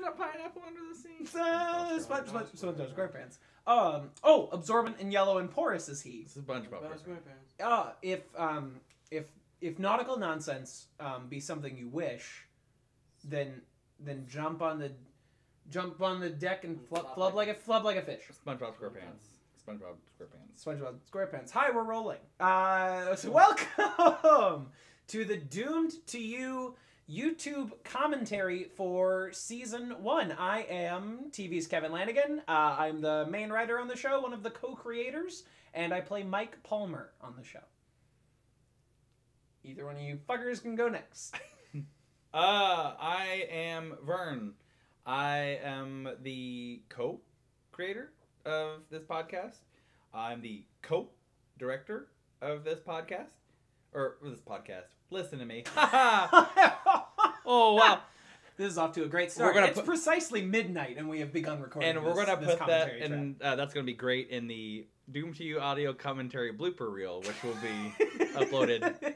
busted up pineapple under the sea. SpongeBob SquarePants. Oh, absorbent and yellow and porous is he. This is SpongeBob SquarePants. If nautical nonsense be something you wish, then jump on the deck and flub like a fish. SpongeBob SquarePants. SpongeBob SquarePants. SpongeBob SquarePants. Hi, we're rolling. So welcome to the Doomed to You YouTube commentary for season 1. I am TV's Kevin Lanigan. I'm the main writer on the show, one of the co-creators, and I play Mike Palmer on the show. Either one of you fuckers can go next. I am Vern. I am the co-creator of this podcast. I'm the co-director of this podcast. Listen to me. Oh, wow. This is off to a great start. It's precisely midnight, and we have begun recording. And we're going to put that in, that's going to be great in the Doom to You audio commentary blooper reel, which will be uploaded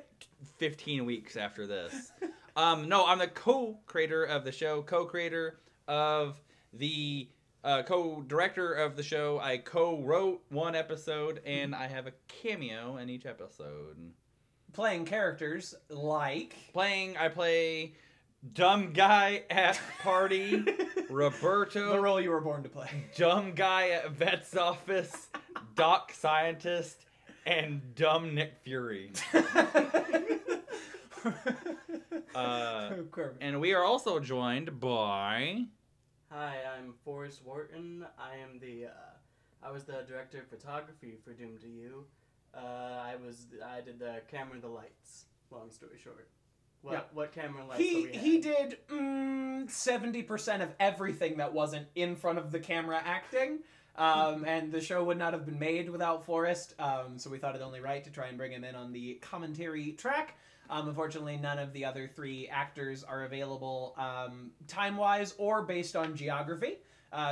15 weeks after this. No, I'm the co-creator of the show, co-creator of the co-director of the show. I co-wrote one episode, and I have a cameo in each episode. Playing characters like... I play dumb guy at party, Roberto... The role you were born to play. Dumb guy at vet's office, doc scientist, and dumb Nick Fury. And we are also joined by... Hi, I'm Forest Wharton. I am the... I was the director of photography for Doomed to You. I did the camera and the lights. Long story short, what camera and lights? He did 70% of everything that wasn't in front of the camera acting, and the show would not have been made without Forrest. So we thought it only right to try and bring him in on the commentary track. Unfortunately, none of the other three actors are available time-wise or based on geography.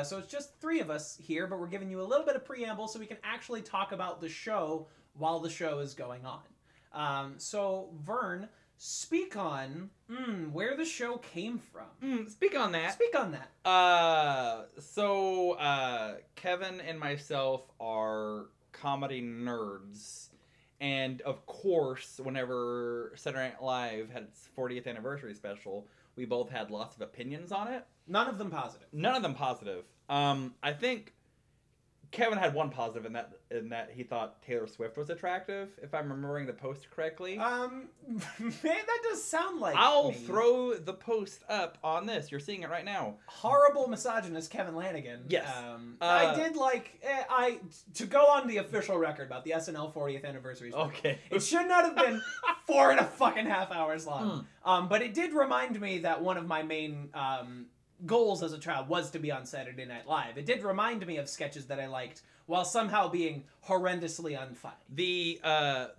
So it's just three of us here, but we're giving you a little bit of preamble so we can actually talk about the show while the show is going on. So, Vern, speak on where the show came from. Speak on that. Speak on that. So, Kevin and myself are comedy nerds. And, of course, whenever Saturday Night Live had its 40th anniversary special, we both had lots of opinions on it. None of them positive. None of them positive. I think Kevin had one positive in that he thought Taylor Swift was attractive, if I'm remembering the post correctly. Man, that does sound like I'll throw the post up on this. You're seeing it right now. Horrible misogynist Kevin Lanigan. Yes. I did like... to go on the official record about the SNL 40th anniversary special. Okay. It should not have been 4.5 hours long. But it did remind me that one of my main... goals as a child was to be on Saturday Night Live. It did remind me of sketches that I liked while somehow being horrendously unfunny.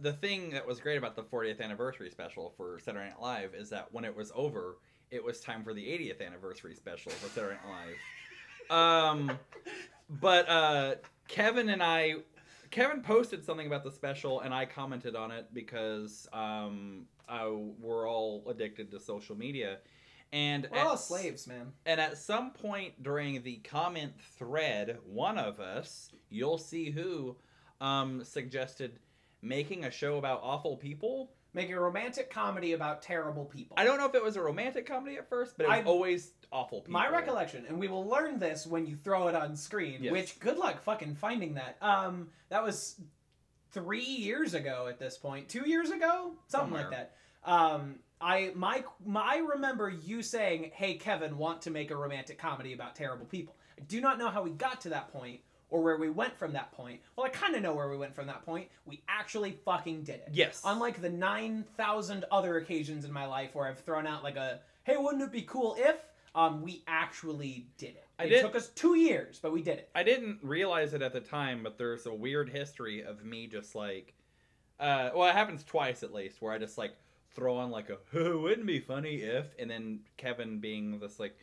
The thing that was great about the 40th anniversary special for Saturday Night Live is that when it was over, it was time for the 80th anniversary special for Saturday Night Live. But Kevin posted something about the special and I commented on it because we're all addicted to social media. And we're all slaves, man. And at some point during the comment thread, one of us, you'll see who, suggested making a show about awful people. Making a romantic comedy about terrible people. I don't know if it was a romantic comedy at first, but it was always awful people. My recollection, and we will learn this when you throw it on screen, yes. Which good luck fucking finding that. That was 3 years ago at this point. 2 years ago? Somewhere like that. I remember you saying, "Hey, Kevin, want to make a romantic comedy about terrible people." I do not know how we got to that point or where we went from that point. Well, I kind of know where we went from that point. We actually fucking did it. Yes. Unlike the 9,000 other occasions in my life where I've thrown out like a, "Hey, wouldn't it be cool if," we actually did it. It took us 2 years, but we did it. I didn't realize it at the time, but there's a weird history of me just like, well, it happens twice at least, where I just like, throw on like a wouldn't be funny if, and then Kevin being this like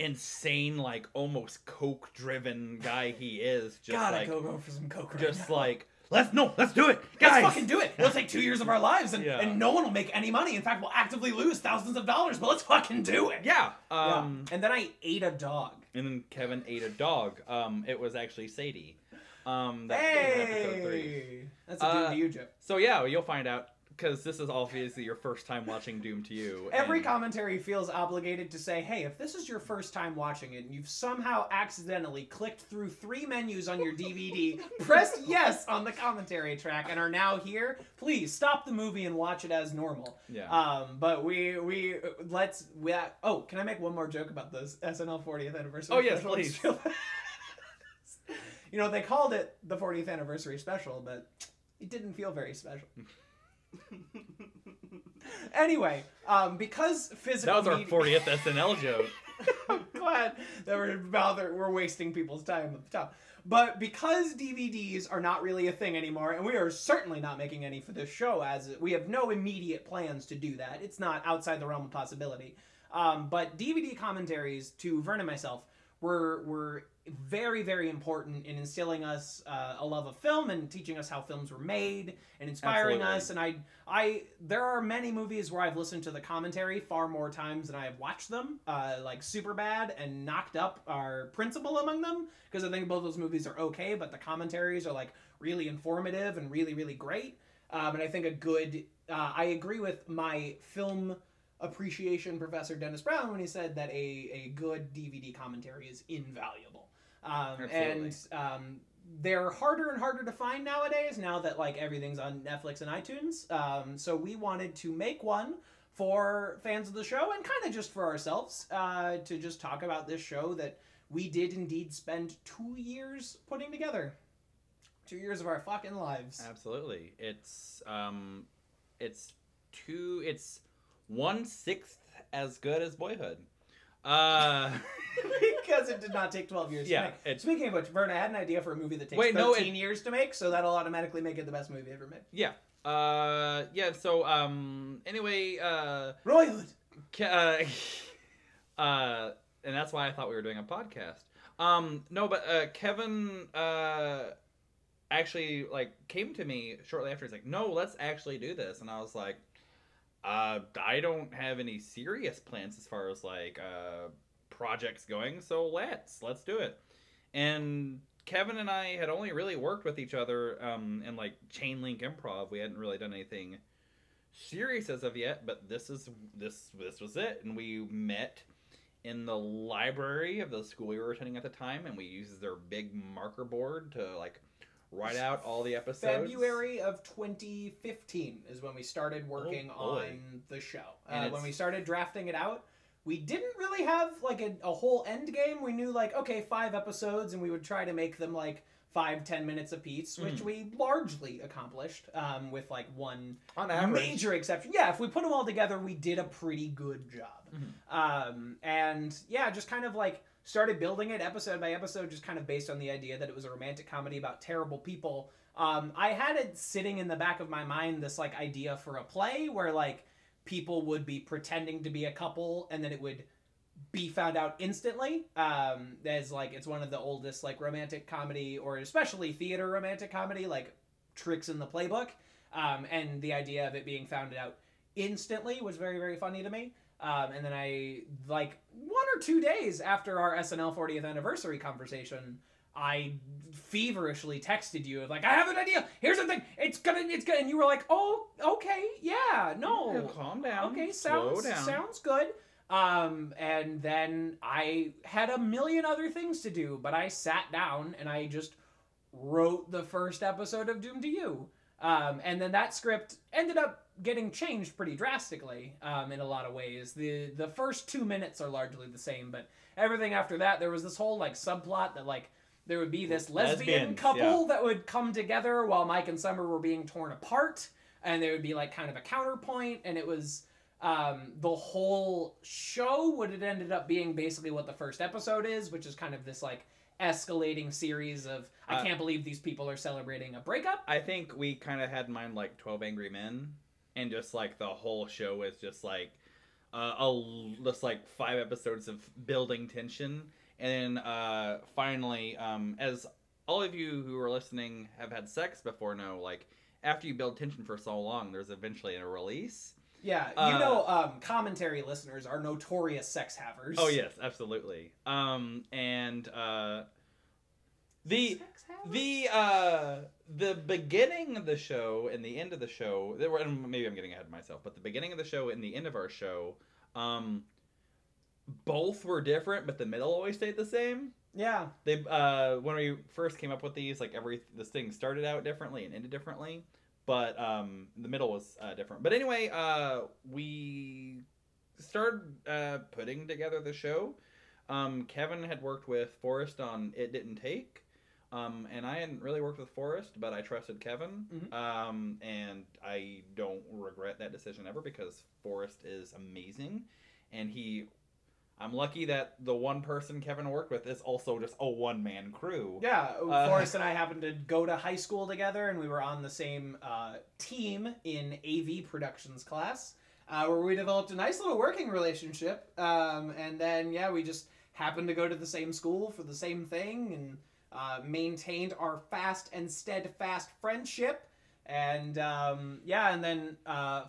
insane, like almost coke driven guy he is, just God, like I go for some coke, just right now. Like Let's do it, guys. Let's fucking do it. We'll take 2 years of our lives, and no one will make any money. In fact, we'll actively lose thousands of dollars, but let's fucking do it. Yeah. And then I ate a dog. And then Kevin ate a dog. It was actually Sadie. That's episode 3. That's a Doom to You joke. So yeah, you'll find out, because this is obviously your first time watching Doom to You. Every commentary feels obligated to say, hey, if this is your first time watching it and you've somehow accidentally clicked through 3 menus on your DVD, pressed yes on the commentary track and are now here, please stop the movie and watch it as normal. Yeah. But oh, can I make one more joke about this SNL 40th anniversary? Oh, yes, please. You know, they called it the 40th anniversary special, but it didn't feel very special. Anyway, because physical media... That was our 40th SNL joke. I'm glad that we're wasting people's time at the top. But because DVDs are not really a thing anymore, and we are certainly not making any for this show, as we have no immediate plans to do that. It's not outside the realm of possibility. But DVD commentaries to Vern and myself were very, very important in instilling us a love of film and teaching us how films were made and inspiring us. And there are many movies where I've listened to the commentary far more times than I have watched them, like Superbad and Knocked Up are principal among them, because I think both those movies are okay, but the commentaries are like really informative and really, really great. And I think I agree with my film appreciation professor Dennis Brown when he said that a good DVD commentary is invaluable. They're harder and harder to find nowadays, now that like everything's on Netflix and iTunes. So we wanted to make one for fans of the show and kind of just for ourselves, to just talk about this show that we did indeed spend 2 years putting together. 2 years of our fucking lives. Absolutely. It's 1/6 as good as Boyhood. Because it did not take 12 years to make. Speaking of which, Vern, I had an idea for a movie that takes 13 years to make, so that'll automatically make it the best movie ever made. Yeah. Anyway, Royhood! And that's why I thought we were doing a podcast. Kevin, actually, like, came to me shortly after. He's like, no, let's actually do this. And I was like, I don't have any serious plans as far as like projects going, so let's do it. And Kevin and I had only really worked with each other in like Chainlink Improv. We hadn't really done anything serious as of yet, but this was it. And we met in the library of the school we were attending at the time, and we used their big marker board to like write out all the episodes. February of 2015 is when we started working on the show. When we started drafting it out, we didn't really have like a whole end game. We knew like, okay, 5 episodes, and we would try to make them like 5-10 minutes apiece, which we largely accomplished with like one on average major exception. Yeah, if we put them all together, we did a pretty good job. Just kind of like started building it episode by episode, just kind of based on the idea that it was a romantic comedy about terrible people. I had it sitting in the back of my mind, this like idea for a play where like people would be pretending to be a couple and then it would be found out instantly. As like, it's one of the oldest like romantic comedy, or especially theater romantic comedy, like tricks in the playbook. And the idea of it being found out instantly was very, very funny to me. And then I, like, 1 or 2 days after our SNL 40th anniversary conversation, I feverishly texted you, like, I have an idea! Here's the thing! It's gonna, and you were like, oh, okay, yeah, no. Yeah, calm down. Okay, sounds good. And then I had a million other things to do, but I sat down and I just wrote the first episode of Doom to You. And then that script ended up getting changed pretty drastically in a lot of ways. The first 2 minutes are largely the same, but everything after that, there was this whole like subplot that like there would be this lesbian couple that would come together while Mike and Summer were being torn apart, and there would be like kind of a counterpoint, and it was the whole show what it ended up being basically what the first episode is, which is kind of this like escalating series of I can't believe these people are celebrating a breakup. I think we kind of had in mind like 12 Angry Men. And just, like, the whole show is just, like, 5 episodes of building tension. And then, finally, as all of you who are listening have had sex before know, like, after you build tension for so long, there's eventually a release. Yeah, you know, commentary listeners are notorious sex havers. Oh, yes, absolutely. The beginning of the show and the end of the show, maybe I'm getting ahead of myself, but the beginning of the show and the end of our show, both were different, but the middle always stayed the same. Yeah. They when we first came up with these, like, this thing started out differently and ended differently, but the middle was different. But anyway, we started putting together the show. Kevin had worked with Forrest on It Didn't Take. And I hadn't really worked with Forrest, but I trusted Kevin, mm-hmm. And I don't regret that decision ever because Forrest is amazing, and I'm lucky that the one person Kevin worked with is also just a one-man crew. Yeah, Forrest and I happened to go to high school together, and we were on the same team in AV productions class, where we developed a nice little working relationship, and then, yeah, we just happened to go to the same school for the same thing, and... maintained our fast and steadfast friendship, and then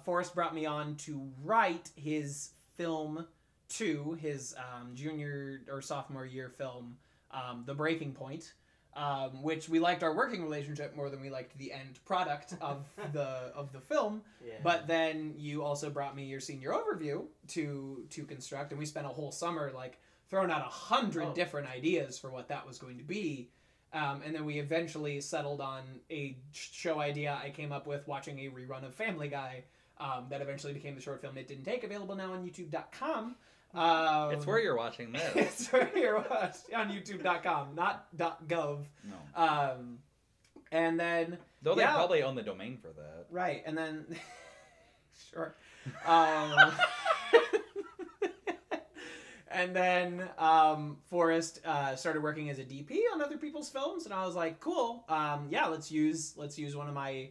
Forrest brought me on to write his film two, his junior or sophomore year film, The Breaking Point, which we liked our working relationship more than we liked the end product of the film. Yeah. But then you also brought me your senior overview to construct, and we spent a whole summer like thrown out 100 different ideas for what that was going to be. And then we eventually settled on a show idea I came up with watching a rerun of Family Guy that eventually became the short film It Didn't Take, available now on YouTube.com. It's where you're watching this. It's where you're watching on YouTube.com, not .gov. No. And then... Though they probably own the domain for that. Right, and then... sure. And then Forrest started working as a DP on other people's films, and I was like, "Cool, yeah, let's use one of my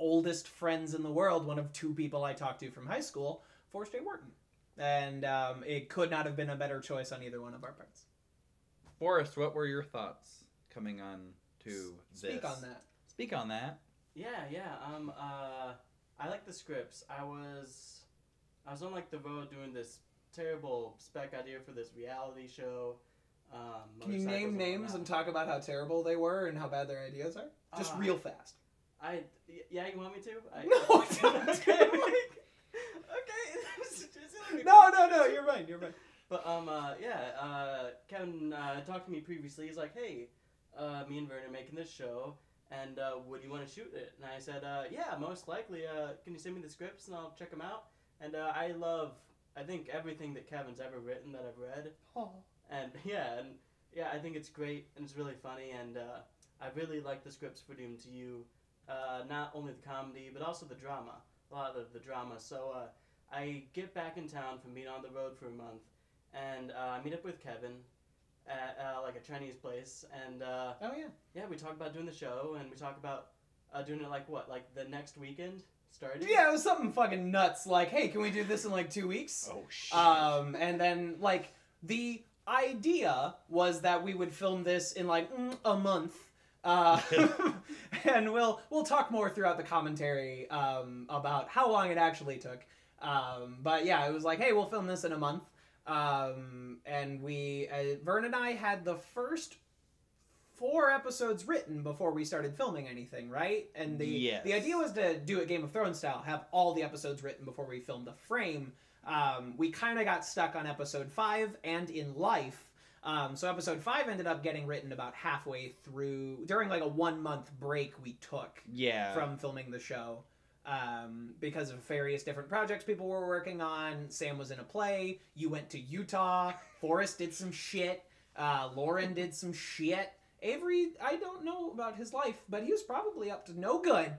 oldest friends in the world, one of two people I talked to from high school, Forest J. Wharton," and it could not have been a better choice on either one of our parts. Forest, what were your thoughts coming on to this? Speak on that. Speak on that. Yeah. I like the scripts. I was on like the road doing this terrible spec idea for this reality show. Can you name names and talk about how terrible they were and how bad their ideas are? Just real fast. Yeah, you want me to? No, don't. Okay. No, you're right. But, Kevin talked to me previously. He's like, hey, me and Vern are making this show, and would you want to shoot it? And I said, yeah, most likely. Can you send me the scripts and I'll check them out? And I think everything that Kevin's ever written that I've read. Oh. And I think it's great and it's really funny, and I really like the scripts for Dune to You, not only the comedy but also the drama, a lot of the drama. So I get back in town from being on the road for a month, and I meet up with Kevin at like a Chinese place, and we talk about doing the show, and we talk about doing it like the next weekend. Started? Yeah, it was something fucking nuts. Like, hey, can we do this in like 2 weeks? Oh shit! And then like the idea was that we would film this in like a month, and we'll talk more throughout the commentary about how long it actually took. But yeah, it was like, hey, we'll film this in a month, and we Vern and I had the first 4 episodes written before we started filming anything, right? And the idea was to do it Game of Thrones style, have all the episodes written before we filmed a frame. We kind of got stuck on episode 5 and in life. So episode 5 ended up getting written about halfway through, during like a 1-month break we took from filming the show. Because of various different projects people were working on. Sam was in a play. You went to Utah. Forrest did some shit. Lauren did some shit. Avery, I don't know about his life, but he was probably up to no good.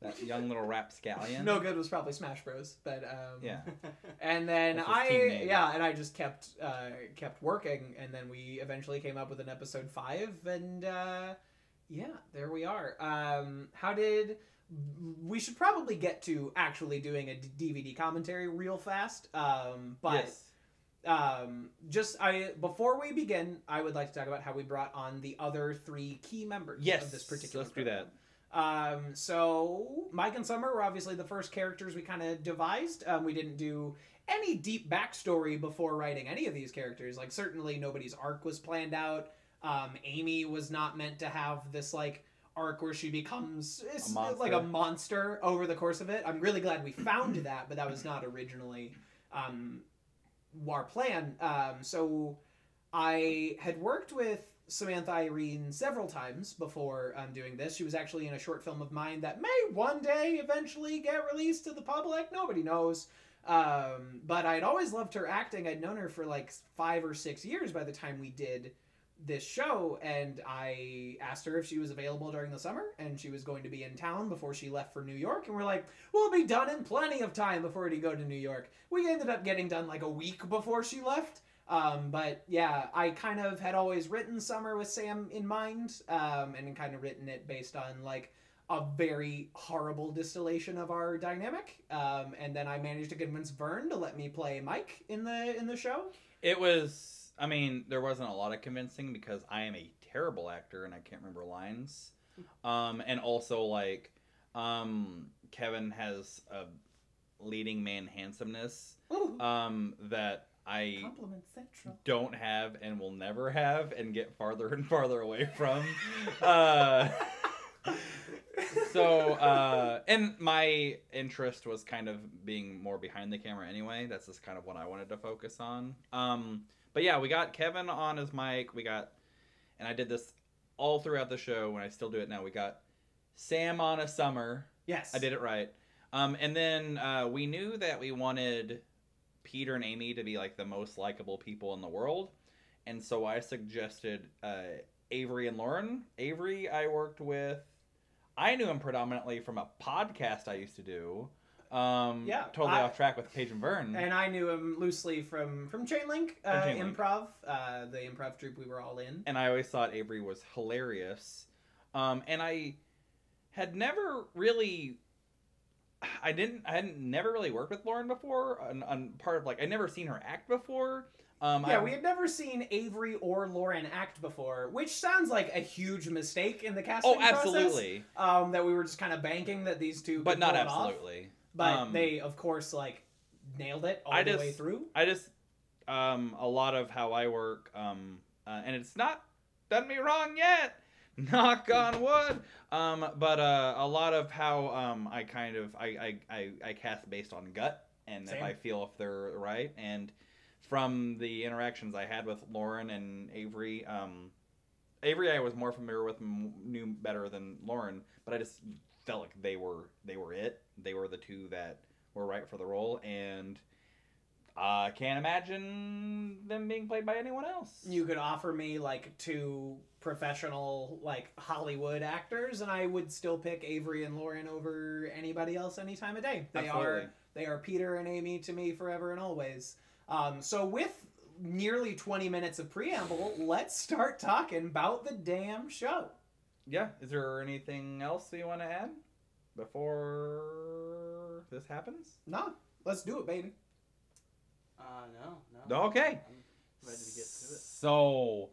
That young little rapscallion. No good was probably Smash Bros. But yeah. And then I just kept working, and then we eventually came up with an episode 5, and there we are. We should probably get to actually doing a DVD commentary real fast, but. Yes. Before we begin, I would like to talk about how we brought on the other three key members of this particular program. Let's do that. So Mike and Summer were obviously the first characters we kind of devised. We didn't do any deep backstory before writing any of these characters. Like, certainly nobody's arc was planned out. Amy was not meant to have this, like, arc where she becomes a monster over the course of it. I'm really glad we found that, but that was not originally our plan. So I had worked with Samantha Irene several times before doing this. She was actually in a short film of mine that may one day eventually get released to the public. Nobody knows. But I'd always loved her acting. I'd known her for like 5 or 6 years by the time we did this show, and I asked her if she was available during the summer, and she was going to be in town before she left for New York, and we're like, we'll be done in plenty of time before we go to New York. We ended up getting done like a week before she left, but yeah, I kind of had always written Summer with Sam in mind, and kind of written it based on like a very horrible distillation of our dynamic, and then I managed to convince Vern to let me play Mike in the show. It was... I mean, there wasn't a lot of convincing because I am a terrible actor and I can't remember lines. And also, like, Kevin has a leading man handsomeness that I don't have and will never have and get farther and farther away from. And my interest was kind of being more behind the camera anyway. That's just kind of what I wanted to focus on. But yeah, we got Kevin on as Mike. And I did this all throughout the show, and I still do it now. We got Sam on as Summer. Yes. I did it right. And then we knew that we wanted Peter and Amy to be like the most likable people in the world. And so I suggested Avery and Lauren. Avery, I worked with. I knew him predominantly from a podcast I used to do. Off track with Paige and Vern. And I knew him loosely from Chainlink Improv, the improv troupe we were all in. And I always thought Avery was hilarious. And I had never really, I hadn't really worked with Lauren before. On part of like, I'd never seen her act before. We had never seen Avery or Lauren act before, which sounds like a huge mistake in the casting process. Oh, absolutely. That we were just kind of banking that these two. But not absolutely. But they, of course, like, nailed it all the way through. A lot of how I work, and it's not done me wrong yet, knock on wood, a lot of how I cast based on gut, and if I feel if they're right, and from the interactions I had with Lauren and Avery, Avery I was more familiar with, knew better than Lauren, but I just felt like they were it. They were the two that were right for the role, and I can't imagine them being played by anyone else. You could offer me like two professional like Hollywood actors, and I would still pick Avery and Lauren over anybody else any time of day. They are Peter and Amy to me forever and always. So with nearly 20 minutes of preamble, let's start talking about the damn show. Yeah, is there anything else you want to add before this happens? No, let's do it, baby. No. Okay. I'm ready to get to it. So,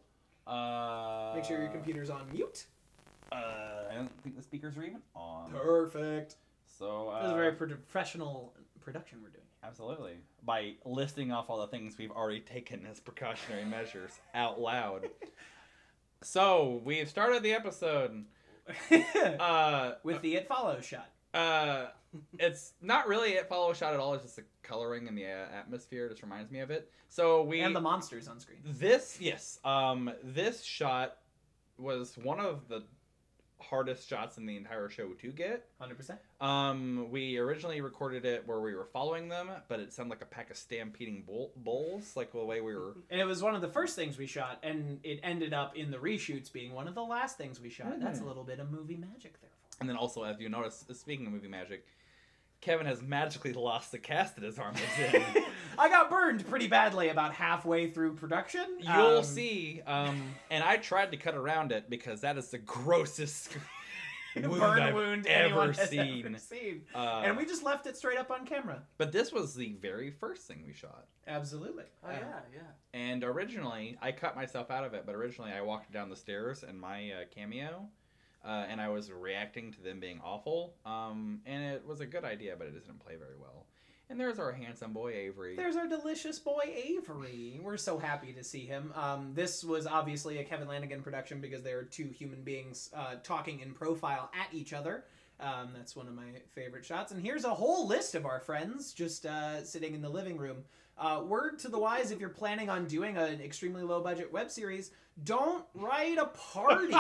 make sure your computer's on mute. I don't think the speakers are even on. Perfect. So, this is a very professional production we're doing. Absolutely. By listing off all the things we've already taken as precautionary measures out loud. So, we've started the episode with the It Follows shot. It's not really It Follows shot at all. It's just the coloring and the atmosphere just reminds me of it. So and the monsters on screen. This shot was one of the hardest shots in the entire show to get. 100%. We originally recorded it where we were following them, but it sounded like a pack of stampeding bulls, like the way we were. And it was one of the first things we shot, and it ended up in the reshoots being one of the last things we shot. Mm-hmm. That's a little bit of movie magic there. And then also, as you notice, speaking of movie magic, Kevin has magically lost the cast that his arm was in. I got burned pretty badly about halfway through production. You'll see. And I tried to cut around it because that is the grossest burn wound anyone has ever seen. And we just left it straight up on camera. But this was the very first thing we shot. Absolutely. Oh, yeah. And originally, I cut myself out of it, but originally I walked down the stairs in my cameo, and I was reacting to them being awful. And it was a good idea, but it didn't play very well. And there's our handsome boy, Avery. There's our delicious boy, Avery. We're so happy to see him. This was obviously a Kevin Lanigan production because they are two human beings talking in profile at each other. That's one of my favorite shots. And here's a whole list of our friends just sitting in the living room. Word to the wise, if you're planning on doing an extremely low-budget web series, don't write a party.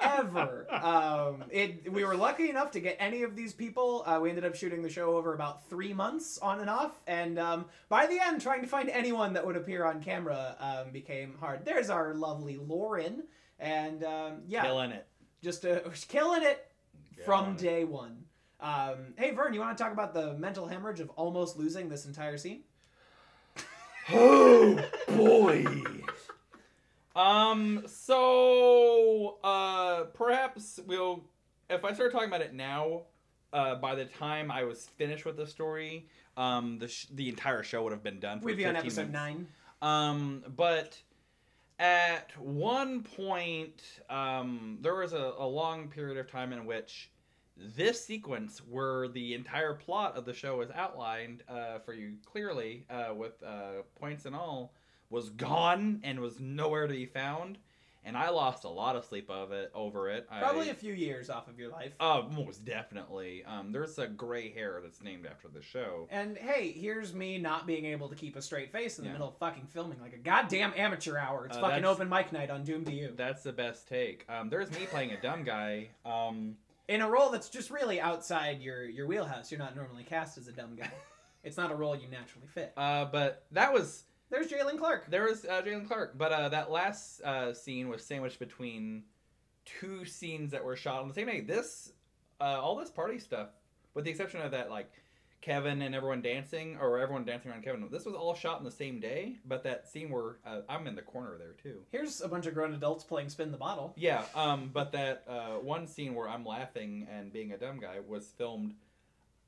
Ever. We were lucky enough to get any of these people. We ended up shooting the show over about 3 months on and off, and by the end, trying to find anyone that would appear on camera became hard. There's our lovely Lauren, and yeah. Killing it. Just killing it from day one. Hey, Vern, you want to talk about the mental hemorrhage of almost losing this entire scene? Oh, boy. So, perhaps we'll, if I start talking about it now, by the time I was finished with the story, the entire show would have been done. We'd be on episode 9. But at one point, there was a long period of time in which this sequence where the entire plot of the show is outlined for you clearly with points and all was gone and was nowhere to be found, and I lost a lot of sleep over it. Probably a few years off of your life. Oh, most definitely. There's a gray hair that's named after the show. And hey, here's me not being able to keep a straight face in the middle of fucking filming like a goddamn amateur hour. It's fucking open mic night on Doom to You. That's the best take. There's me playing a dumb guy. In a role that's just really outside your wheelhouse. You're not normally cast as a dumb guy. It's not a role you naturally fit. But that was... There's Jaylen Clark. There was Jaylen Clark. But that last scene was sandwiched between two scenes that were shot on the same day. This, all this party stuff, with the exception of that, like, Kevin and everyone dancing, or everyone dancing around Kevin. This was all shot on the same day, but that scene where I'm in the corner there too. Here's a bunch of grown adults playing Spin the Bottle. Yeah, but that one scene where I'm laughing and being a dumb guy was filmed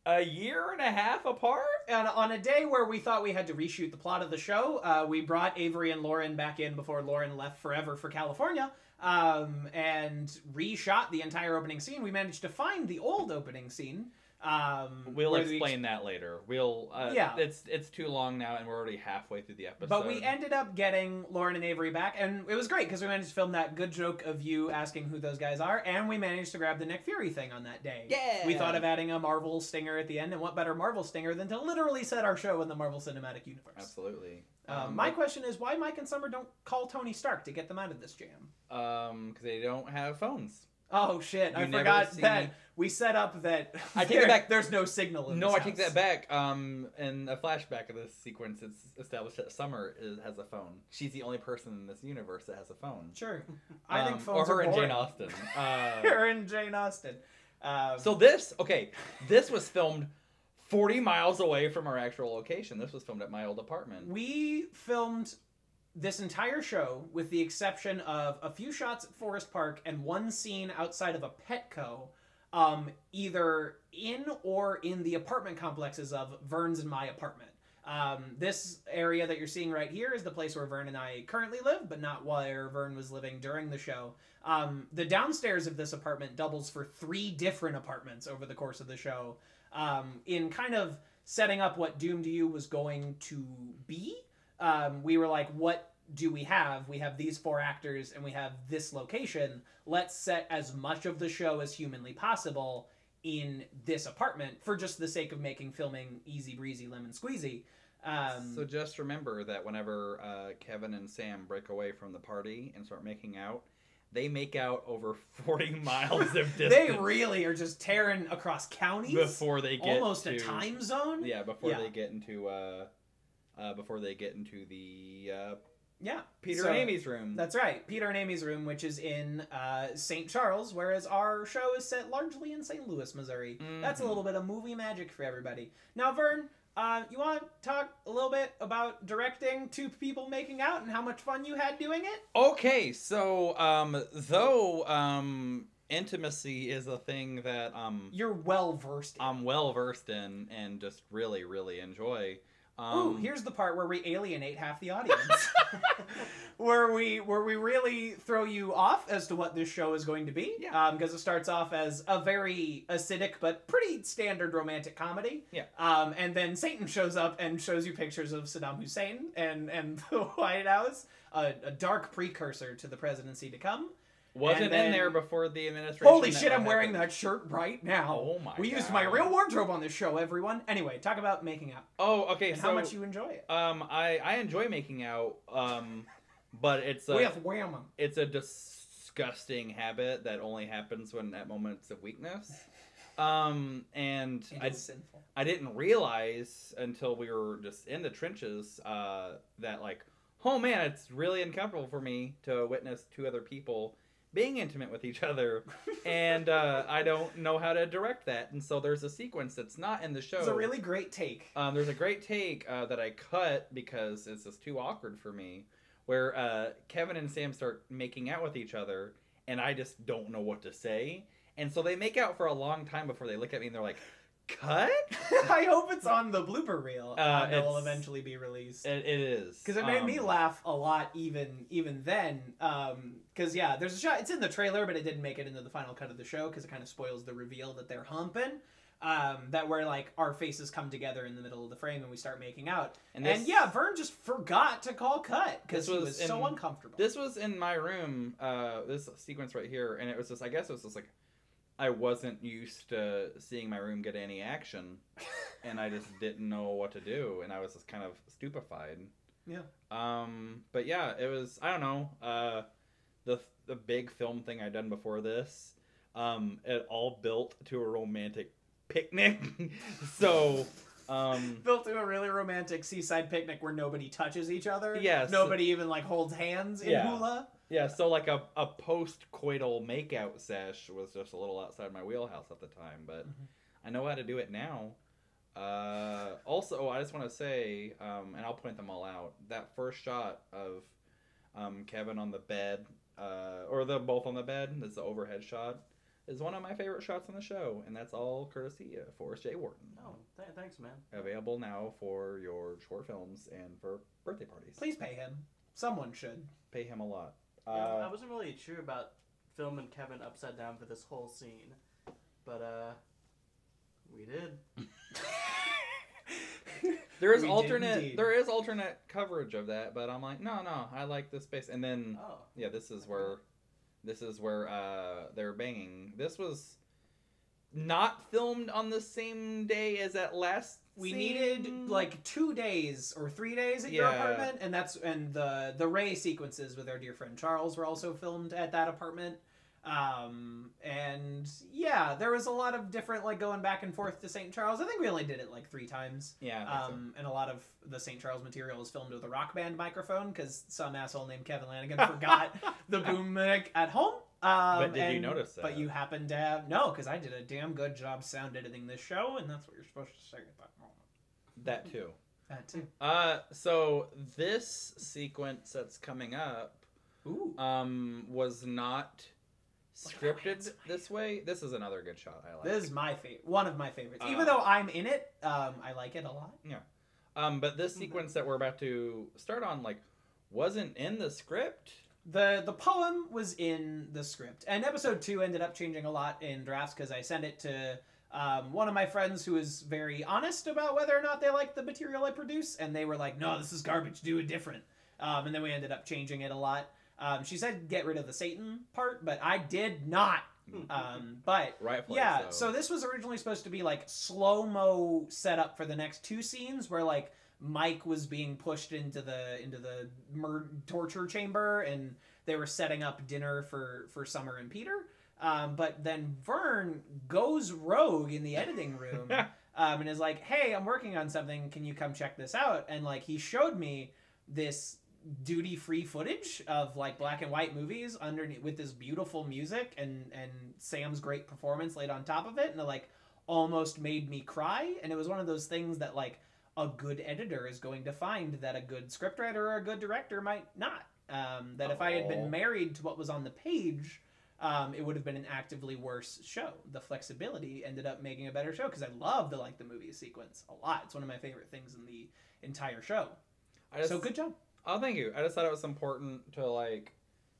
a year and a half apart. And on a day where we thought we had to reshoot the plot of the show, we brought Avery and Lauren back in before Lauren left forever for California. And reshot the entire opening scene. We managed to find the old opening scene. We'll explain that later. It's too long now, and we're already halfway through the episode. But we ended up getting Lauren and Avery back, and it was great because we managed to film that good joke of you asking who those guys are, and we managed to grab the Nick Fury thing on that day. Yeah. We thought of adding a Marvel stinger at the end, and what better Marvel stinger than to literally set our show in the Marvel Cinematic Universe? Absolutely. My question is why Mike and Summer don't call Tony Stark to get them out of this jam? Because they don't have phones. Oh shit! I forgot that we set up that. I take it back. There's no signal. No, I take that back. In a flashback of this sequence, it's established that Summer has a phone. She's the only person in this universe that has a phone. Sure, I think phones are boring. Or her and Jane Austen. Her and Jane Austen. So this was filmed 40 miles away from our actual location. This was filmed at my old apartment. We filmed this entire show, with the exception of a few shots at Forest Park and one scene outside of a Petco, either in or in the apartment complexes of Vern's and my apartment. This area that you're seeing right here is the place where Vern and I currently live, but not where Vern was living during the show. The downstairs of this apartment doubles for 3 different apartments over the course of the show, in kind of setting up what Doom to You was going to be. We were like, what do we have? We have these 4 actors and we have this location. Let's set as much of the show as humanly possible in this apartment for just the sake of making filming easy breezy, lemon squeezy. So just remember that whenever Kevin and Sam break away from the party and start making out, they make out over 40 miles of distance. They really are just tearing across counties. Before they get almost to a time zone. Yeah, before they get into the Peter and Amy's room. That's right, Peter and Amy's room, which is in Saint Charles, whereas our show is set largely in Saint Louis, Missouri. Mm-hmm. That's a little bit of movie magic for everybody. Now, Vern, you want to talk a little bit about directing 2 people making out and how much fun you had doing it? Okay, so though intimacy is a thing that you're well versed in. I'm well versed in and just really, really enjoy. Ooh, here's the part where we alienate half the audience. where we really throw you off as to what this show is going to be. Yeah. Because it starts off as a very acidic but pretty standard romantic comedy. Yeah. And then Satan shows up and shows you pictures of Saddam Hussein and the White House, a dark precursor to the presidency to come. Wasn't in there before the administration. Holy shit, I'm wearing that shirt right now. Oh my god. We used my real wardrobe on this show, everyone. Anyway, talk about making out. Oh, okay. And so, how much you enjoy it. I enjoy making out, but it's a... We have wham -em. It's a disgusting habit that only happens when at moments of weakness. And it's sinful. I didn't realize until we were just in the trenches that, like, oh man, it's really uncomfortable for me to witness two other people being intimate with each other, and I don't know how to direct that, and so there's a sequence that's not in the show. It's a really great take. There's a great take that I cut because it's just too awkward for me, where Kevin and Sam start making out with each other, and I just don't know what to say, and so they make out for a long time before they look at me, and they're like, cut? I hope it's on the blooper reel. It'll eventually be released. It is. Because it made me laugh a lot even then. Because, yeah, there's a shot. It's in the trailer, but it didn't make it into the final cut of the show because it kind of spoils the reveal that they're humping. That where, like, our faces come together in the middle of the frame and we start making out. And yeah, Vern just forgot to call cut because he was so uncomfortable. This was in my room, this sequence right here, and it was just, I guess it was just like, I wasn't used to seeing my room get any action, and I just didn't know what to do, and I was just kind of stupefied. Yeah. But yeah, it was, I don't know, the big film thing I'd done before this, it all built to a romantic picnic, so... built to a really romantic seaside picnic where nobody touches each other. Yes. Nobody even, like, holds hands in hula. Yeah, so like a post-coital makeout sesh was just a little outside my wheelhouse at the time, but I know how to do it now. Also, I just want to say, and I'll point them all out, that first shot of Kevin on the bed, or them both on the bed, that's the overhead shot, is one of my favorite shots on the show, and that's all courtesy of Forest J. Wharton. Oh, thanks, man. Available now for your short films and for birthday parties. Please pay him. Someone should. Pay him a lot. Yeah, I wasn't really sure about filming Kevin upside down for this whole scene, but we did. There is alternate coverage of that, but I'm like, no, I like this space. And then, yeah, this is where they're banging. This was not filmed on the same day as that last. We needed like 2 days or 3 days at your apartment, and the Ray sequences with our dear friend Charles were also filmed at that apartment. And yeah, there was a lot of different, like, going back and forth to Saint Charles. I think we only did it like 3 times. Yeah. And a lot of the Saint Charles material was filmed with a rock band microphone because some asshole named Kevin Lanigan forgot the boom mic at home. But did you notice that? But you happened to have... No, because I did a damn good job sound editing this show, and that's what you're supposed to say at that moment. That too. That too. So this sequence that's coming up was not scripted this way. This is another good shot I like. This is my favorite. One of my favorites. Even though I'm in it, I like it a lot. Yeah. But this sequence that we're about to start on, like, wasn't in the script... The poem was in the script, and episode 2 ended up changing a lot in drafts because I sent it to one of my friends who is very honest about whether or not they like the material I produce, and they were like, no, this is garbage, do it different. And then we ended up changing it a lot. She said get rid of the Satan part, but I did not. But rightfully yeah, so this was originally supposed to be like slow-mo setup for the next 2 scenes where, like, Mike was being pushed into the torture chamber, and they were setting up dinner for Summer and Peter. But then Vern goes rogue in the editing room and is like, hey, I'm working on something. Can you come check this out? And, like, he showed me this duty-free footage of, like, black and white movies underneath with this beautiful music and Sam's great performance laid on top of it. And it, like, almost made me cry. And it was one of those things that, like, a good editor is going to find that a good scriptwriter or a good director might not. That if I had been married to what was on the page, it would have been an actively worse show. The flexibility ended up making a better show because I love the like the movie sequence a lot. It's one of my favorite things in the entire show. So good job. Oh, thank you. I just thought it was important to like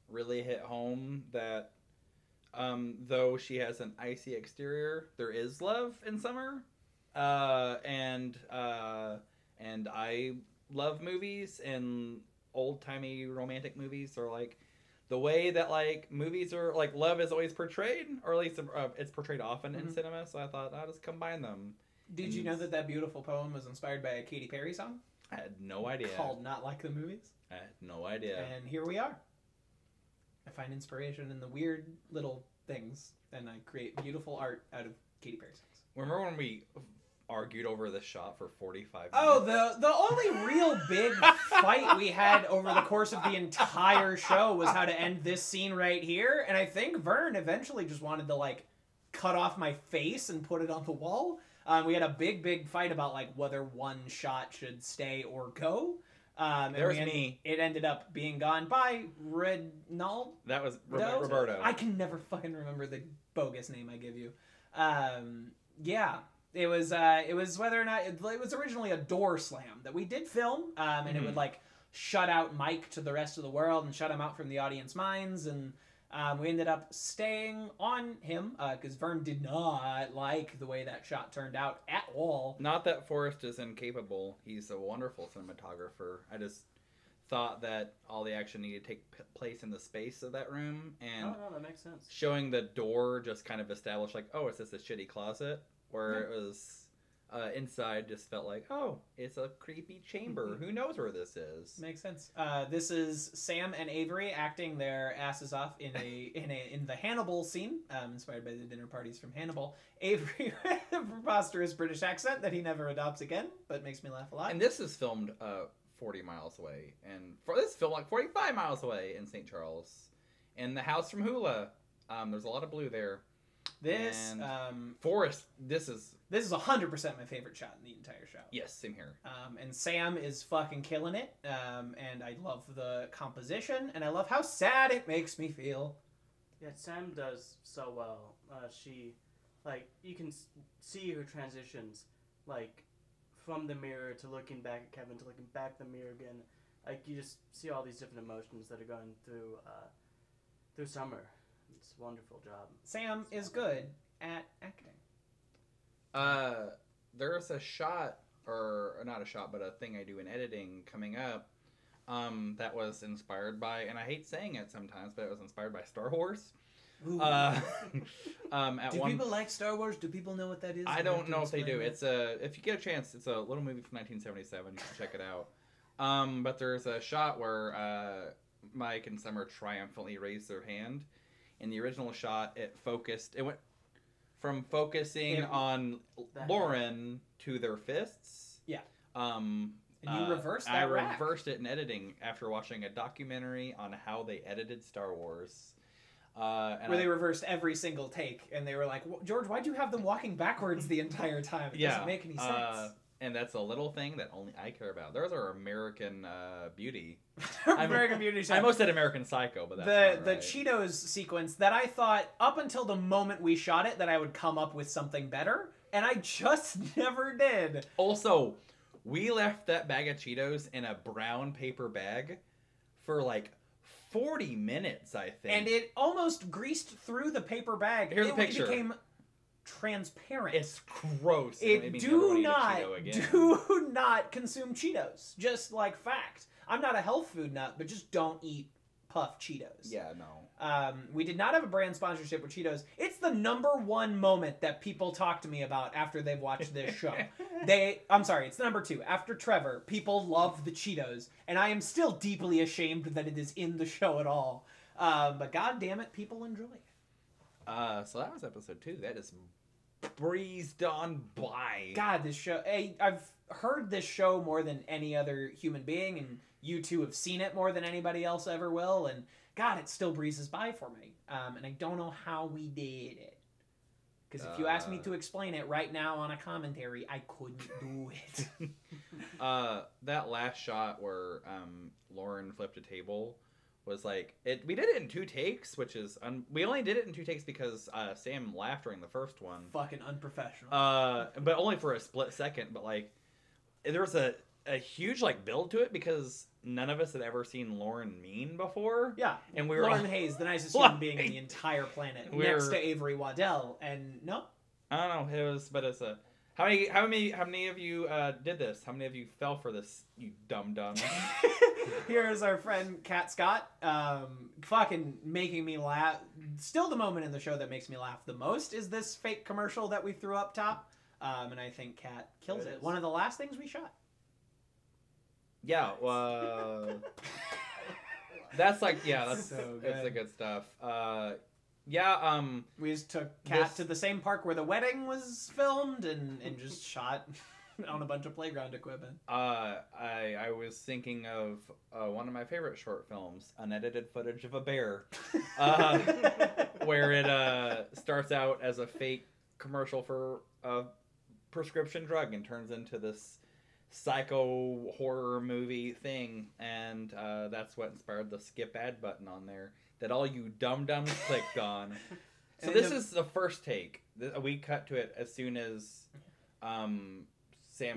really hit home that though she has an icy exterior, there is love in summer. And I love movies and old-timey romantic movies are like the way that like movies are like love is always portrayed, or at least it's portrayed often in cinema. So I thought I'll just combine them. Did you know that that beautiful poem was inspired by a Katy Perry song? I had no idea. Called Not Like the Movies? I had no idea. And here we are. I find inspiration in the weird little things, and I create beautiful art out of Katy Perry songs. Remember when we argued over the shot for 45 minutes? Oh, the only real big fight we had over the course of the entire show was how to end this scene right here, and I think Vern eventually just wanted to, like, cut off my face and put it on the wall. We had a big fight about, like, whether one shot should stay or go. There was me. It ended up being gone by Reynald. That was Roberto. I can never fucking remember the bogus name I give you. Yeah, it was whether or not, it was originally a door slam that we did film, and it would like shut out Mike to the rest of the world and shut him out from the audience minds. And, we ended up staying on him, cause Vern did not like the way that shot turned out at all. Not that Forrest is incapable. He's a wonderful cinematographer. I just thought that all the action needed to take place in the space of that room, and that makes sense. Showing the door just kind of established like, oh, it's just a shitty closet, where it was inside just felt like, oh, it's a creepy chamber. Who knows where this is? Makes sense. This is Sam and Avery acting their asses off in the Hannibal scene, inspired by the dinner parties from Hannibal. Avery had a preposterous British accent that he never adopts again, but makes me laugh a lot. And this is filmed 40 miles away, and for this film like 45 miles away in Saint Charles, in the house from Hula. There's a lot of blue there. This Forrest, this is 100% my favorite shot in the entire show. Yes, same here. And Sam is fucking killing it. And I love the composition, and I love how sad it makes me feel. Yeah, Sam does so well. She, like, you can see her transitions, like, from the mirror to looking back at Kevin to looking back at the mirror again. Like, you just see all these different emotions that are going through through summer. It's a wonderful job. Sam is good at acting. There's a shot, or not a shot, but a thing I do in editing coming up that was inspired by, and I hate saying it sometimes, but it was inspired by Star Wars. Ooh. Do people like Star Wars? Do people know what that is? I don't know if they do. It's a, if you get a chance, it's a little movie from 1977. You can check it out. But there's a shot where Mike and Summer triumphantly raise their hand. In the original shot, it went from focusing on Lauren to their fists. Yeah. And you reversed that rack. I reversed it in editing after watching a documentary on how they edited Star Wars. And they reversed every single take, and they were like, George, why'd you have them walking backwards the entire time? It doesn't make any sense. And that's a little thing that only I care about. There's our American Beauty. American Beauty show. I almost said American Psycho, but that's the right. Cheetos sequence that I thought up until the moment we shot it that I would come up with something better, and I just never did. Also, we left that bag of Cheetos in a brown paper bag for like 40 minutes, I think. And it almost greased through the paper bag. Here's a picture. It became transparent. It's gross. Do not consume Cheetos. Just like fact. I'm not a health food nut, but just don't eat puff Cheetos. Yeah, no. We did not have a brand sponsorship with Cheetos. It's the #1 moment that people talk to me about after they've watched this show. I'm sorry, it's #2. After Trevor, people love the Cheetos, and I am still deeply ashamed that it is in the show at all. But god damn it, people enjoy it. So that was episode 2. That is breezed on by. God, this show. Hey, I've heard this show more than any other human being, and you two have seen it more than anybody else ever will. And God, it still breezes by for me. And I don't know how we did it. Because if you asked me to explain it right now on a commentary, I couldn't do it. That last shot where Lauren flipped a table was like, we did it in 2 takes, which is, we only did it in 2 takes because Sam laughed during the first one. Fucking unprofessional. But only for a split second, but like, there was a huge like build to it because none of us had ever seen Lauren mean before. Yeah. And we were Lauren Hayes, the nicest human being on the entire planet, next to Avery Waddell, and no. I don't know, it was, but it's a, how many of you did this? How many of you fell for this, you dumb? Here's our friend Kat Scott, fucking making me laugh. Still the moment in the show that makes me laugh the most is this fake commercial that we threw up top. And I think Kat kills it. One of the last things we shot. Yeah, that's like, yeah, that's so good. That's the good stuff. Yeah, we just took Kat to the same park where the wedding was filmed and just shot on a bunch of playground equipment. I was thinking of one of my favorite short films, unedited footage of a bear, where it starts out as a fake commercial for a prescription drug and turns into this psycho horror movie thing, and that's what inspired the skip ad button on there that all you dum-dums clicked on. So this is the first take. We cut to it as soon as Sam.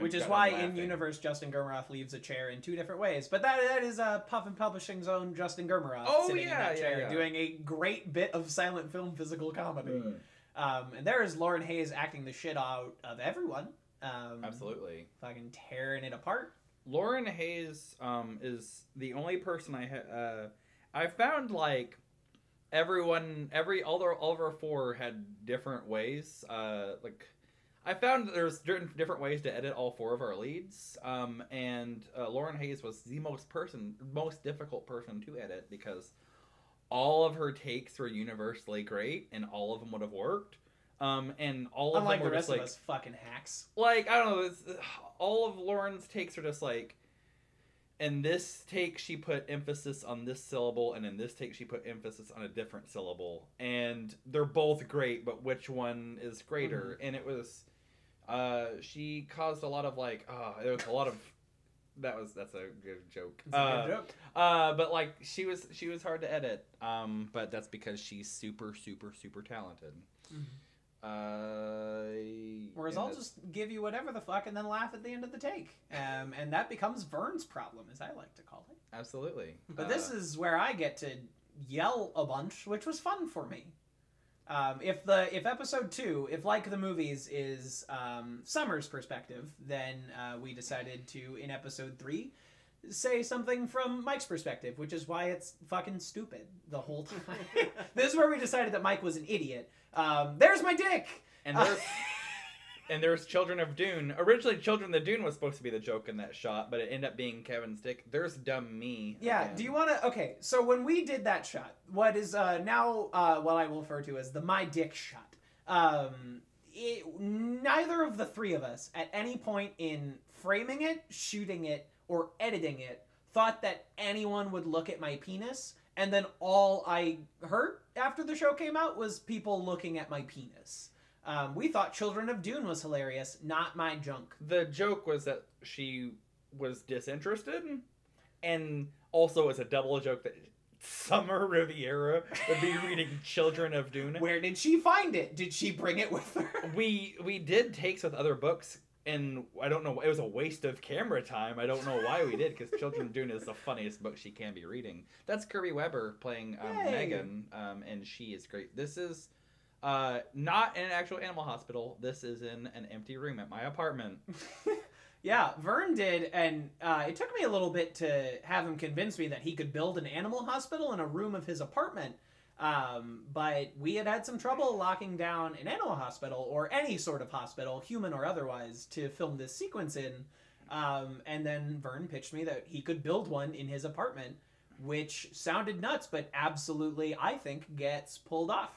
Which is why in universe Justin Germeroth leaves a chair in 2 different ways. But that is Puff and Publishing's own Justin Germeroth sitting in that chair doing a great bit of silent film physical comedy. Mm. And there is Lauren Hayes acting the shit out of everyone. Absolutely. Fucking tearing it apart. Lauren Hayes is the only person I found, like, everyone, all of our 4 had different ways. Like, I found that there's different ways to edit all 4 of our leads. And Lauren Hayes was the most difficult person to edit because all of her takes were universally great and all of them would have worked. And all of them were just like, unlike the rest of us fucking hacks. Like, I don't know, all of Lauren's takes are just like, in this take, she put emphasis on this syllable, and in this take, she put emphasis on a different syllable. And they're both great, but which one is greater? Mm-hmm. And it was, she caused a lot of, like, it was a lot of, that's a good joke. It's a good joke. But, like, she was hard to edit, but that's because she's super, super, super talented. Mm-hmm. Whereas I'll just give you whatever the fuck and then laugh at the end of the take. And that becomes Vern's problem, as I like to call it. Absolutely. But this is where I get to yell a bunch, which was fun for me. If episode 2, if Like the Movies is Summer's perspective, then we decided to, in episode 3, say something from Mike's perspective, which is why it's fucking stupid the whole time. This is where we decided that Mike was an idiot. There's my dick! And there's, and there's Children of Dune. Originally, Children of Dune was supposed to be the joke in that shot, but it ended up being Kevin's dick. There's dumb me. Yeah, again. Do you want to... Okay, so when we did that shot, what is now what I will refer to as the my dick shot, neither of the 3 of us, at any point in framing it, shooting it, or editing it, thought that anyone would look at my penis, and then all I heard after the show came out was people looking at my penis. We thought Children of Dune was hilarious, not my junk. The joke was that she was disinterested, and also was a double joke that Summer Riviera would be reading Children of Dune. Where did she find it? Did she bring it with her? We did takes with other books, and I don't know, it was a waste of camera time. I don't know why we did, because Children of Dune is the funniest book she can be reading. That's Kirby Weber playing Megan, and she is great. This is not in an actual animal hospital. This is in an empty room at my apartment. Yeah, Vern did, and it took me a little bit to have him convince me that he could build an animal hospital in a room of his apartment. But we had some trouble locking down an animal hospital or any sort of hospital, human or otherwise, to film this sequence in. And then Vern pitched me that he could build one in his apartment, which sounded nuts, but absolutely, I think, gets pulled off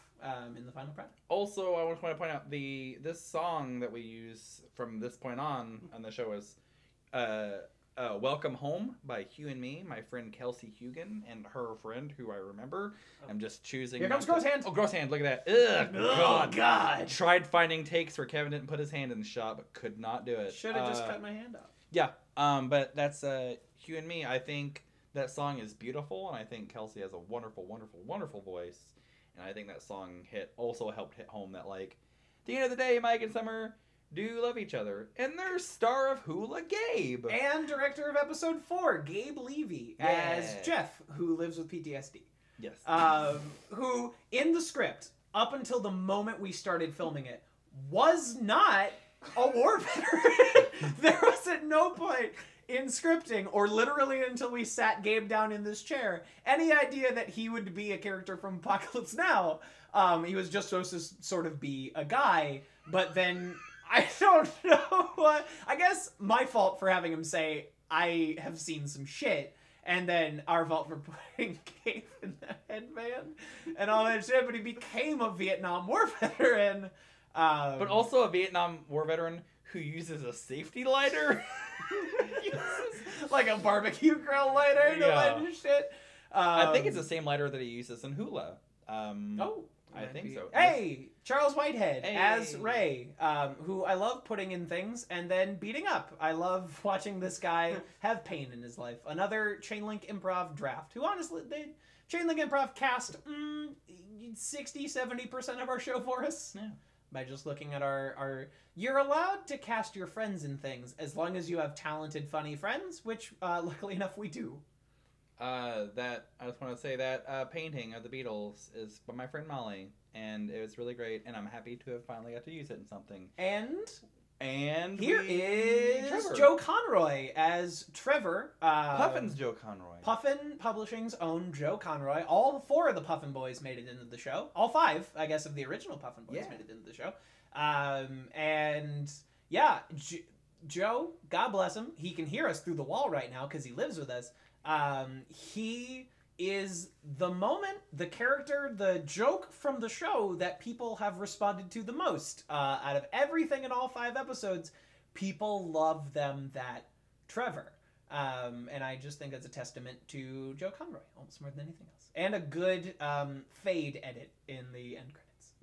in the final product. Also, I want to point out this song that we use from this point on the show is Welcome Home by Hugh and Me, my friend Kelsey Hugan, and her friend, who I remember. I'm just choosing... Here comes Gross Hand! Oh, Gross Hand, look at that. Ugh, oh, God! Tried finding takes where Kevin didn't put his hand in the shot, but could not do it. Should have just cut my hand off. Yeah, but that's Hugh and Me. I think that song is beautiful, and I think Kelsey has a wonderful, wonderful, wonderful voice. And I think that song also helped hit home that, like, at the end of the day, Mike and Summer do love each other. And their star of Hula, Gabe. And director of episode 4, Gabe Levy, as Jeff, who lives with PTSD. Yes. Who, in the script, up until the moment we started filming it, was not a war veteran. There was at no point in scripting, or literally until we sat Gabe down in this chair, any idea that he would be a character from Apocalypse Now. He was just supposed to sort of be a guy, but then I don't know what. I guess my fault for having him say, I have seen some shit, and then our fault for putting Gabe in the headband and all that shit, but he became a Vietnam War veteran. But also a Vietnam War veteran who uses a safety lighter. Like a barbecue grill lighter to light his shit. I think it's the same lighter that he uses in Hula. I think so. Hey, Charles Whitehead as Ray, who I love putting in things and then beating up. I love watching this guy have pain in his life. Another Chainlink Improv draft. Who honestly, they Chainlink Improv cast 60-70% of our show for us. Yeah. By just looking at our... You're allowed to cast your friends in things as long as you have talented, funny friends, which, luckily enough, we do. I just want to say that painting of the Beatles is by my friend Molly, and it was really great, and I'm happy to have finally got to use it in something. And here is Trevor. Joe Conroy as Trevor. Puffin's Joe Conroy. Puffin Publishing's own Joe Conroy. All 4 of the Puffin Boys made it into the show. All 5, I guess, of the original Puffin Boys made it into the show. And yeah, Joe, God bless him. He can hear us through the wall right now because he lives with us. He is the moment, the character, the joke from the show that people have responded to the most. Out of everything in all 5 episodes, people love them that Trevor. And I just think that's a testament to Joe Conroy, almost more than anything else. And a good fade edit in the end credits.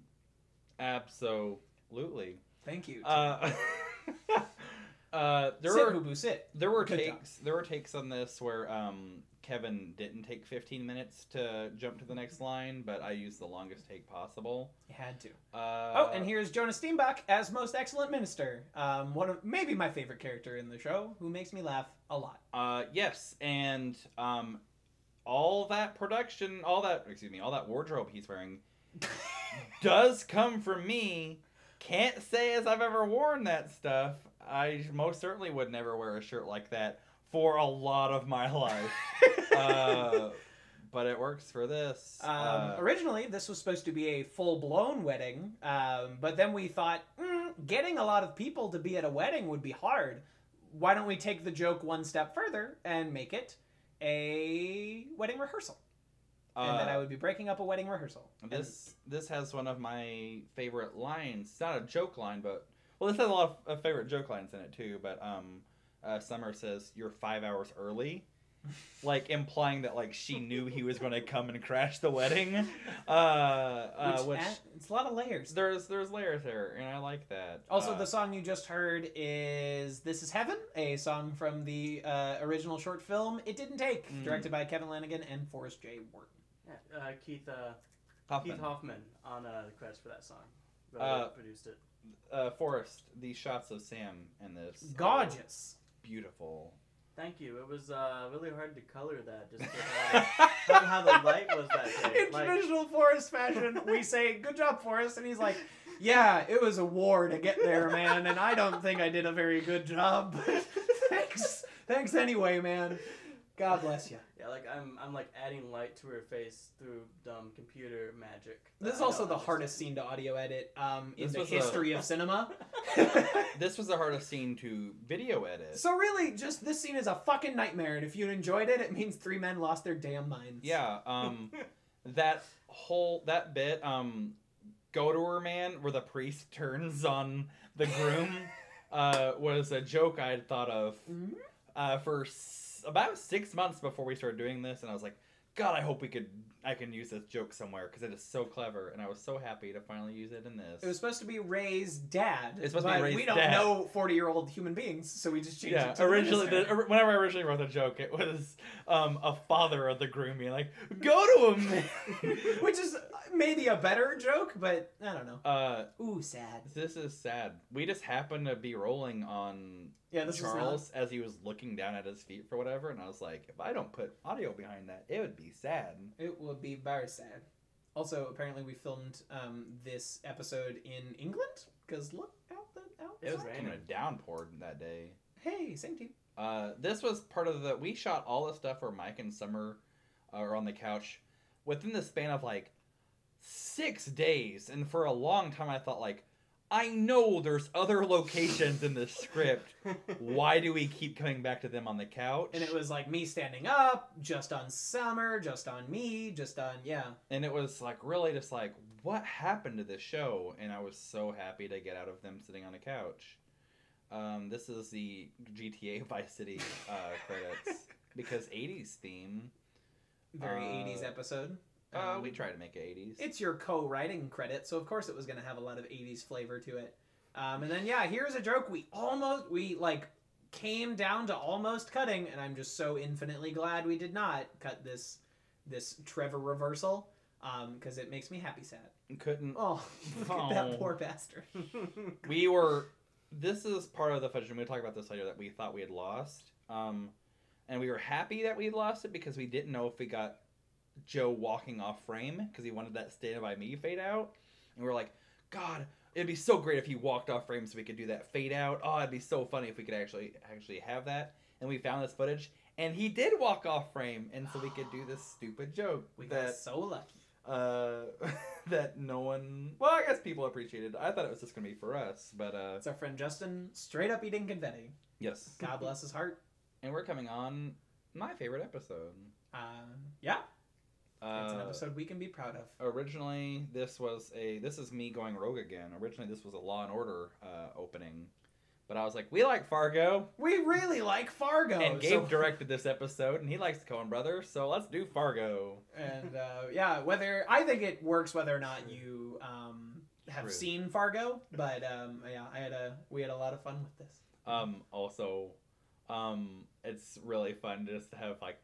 Absolutely. Thank you. There were takes on this where Kevin didn't take 15 minutes to jump to the next line, but I used the longest take possible. You had to. And here's Jonas Steenbach as Most Excellent Minister, one of maybe my favorite character in the show, who makes me laugh a lot. Yes, and all that wardrobe he's wearing does come from me. Can't say as I've ever worn that stuff. I most certainly would never wear a shirt like that for a lot of my life. But it works for this. Originally, this was supposed to be a full-blown wedding, but then we thought, getting a lot of people to be at a wedding would be hard. Why don't we take the joke one step further and make it a wedding rehearsal? And then I would be breaking up a wedding rehearsal. This has one of my favorite lines. It's not a joke line, but... Well, this has a lot of favorite joke lines in it, too, but Summer says, "You're 5 hours early," like, implying that, like, she knew he was going to come and crash the wedding. It's a lot of layers. There's layers there, and I like that. Also, the song you just heard is This Is Heaven, a song from the original short film, It Didn't Take, directed by Kevin Lanigan and Forest J. Wharton. Yeah, Keith Hoffman on the credits for that song. Produced it. Forrest, the shots of Sam in this. Gorgeous. Beautiful. Thank you. It was really hard to color that, just how the light was that day. In traditional Forrest fashion, we say, "Good job, Forrest," and he's like, "Yeah, it was a war to get there, man, and I don't think I did a very good job. Thanks anyway, man. God bless you." Yeah, like I'm like adding light to her face through dumb computer magic. This is also the hardest scene to audio edit in the history of cinema. This was the hardest scene to video edit. So really, just this scene is a fucking nightmare, and if you enjoyed it, it means 3 men lost their damn minds. Yeah, that bit, "Go to her, man," where the priest turns on the groom, was a joke I had thought of for about 6 months before we started doing this, and I was like, God, I hope I can use this joke somewhere because it is so clever, and I was so happy to finally use it in this. It was supposed to be Ray's dad. It's supposed to be Ray's dad. We don't know 40-year-old human beings, so we just changed it to whenever I originally wrote the joke, it was a father of the groom being like, "Go to him," which is maybe a better joke, but I don't know. Ooh, sad. This is sad. We just happened to be rolling on. Yeah, this Charles, as he was looking down at his feet for whatever, and I was like, if I don't put audio behind that, it would be sad. It would be very sad. Also, apparently we filmed this episode in England, because look out the outside. It was raining. A downpour that day. Hey, same team. This was part of the... We shot all the stuff where Mike and Summer are on the couch within the span of, like, 6 days, and for a long time I thought, like, I know there's other locations in this script. Why do we keep coming back to them on the couch? And it was like me standing up, just on Summer, just on me, just on, yeah. And it was like really just like, what happened to this show? And I was so happy to get out of them sitting on a couch. This is the GTA Vice City credits because 80s theme. Very 80s episode. We try to make it 80s. It's your co-writing credit, so of course it was going to have a lot of 80s flavor to it. And then, yeah, here's a joke we like, came down to almost cutting, and I'm just so infinitely glad we did not cut this Trevor reversal, because it makes me happy sad. Couldn't. Oh, look at that poor bastard. We were, this is part of the fudge, and we'll talk about this later, that we thought we had lost. And we were happy that we had lost it, because we didn't know if we got Joe walking off frame because he wanted that Stand By Me fade out, and we were like, God, it'd be so great if he walked off frame so we could do that fade out. Oh, it'd be so funny if we could actually have that. And we found this footage, and he did walk off frame, and so we could do this stupid joke. We got so lucky. That no one, well, I guess people appreciated. I thought it was just gonna be for us, but it's our friend Justin straight up eating confetti. Yes, God bless his heart. And we're coming on my favorite episode. Yeah. It's an episode we can be proud of. Originally, this is me going rogue again. Originally, this was a Law & Order opening. But I was like, we like Fargo. We really like Fargo. And Gabe directed this episode, and he likes the Coen Brothers, so let's do Fargo. And, yeah, I think it works whether or not you have seen Fargo. But, yeah, we had a lot of fun with this. It's really fun just to have, like,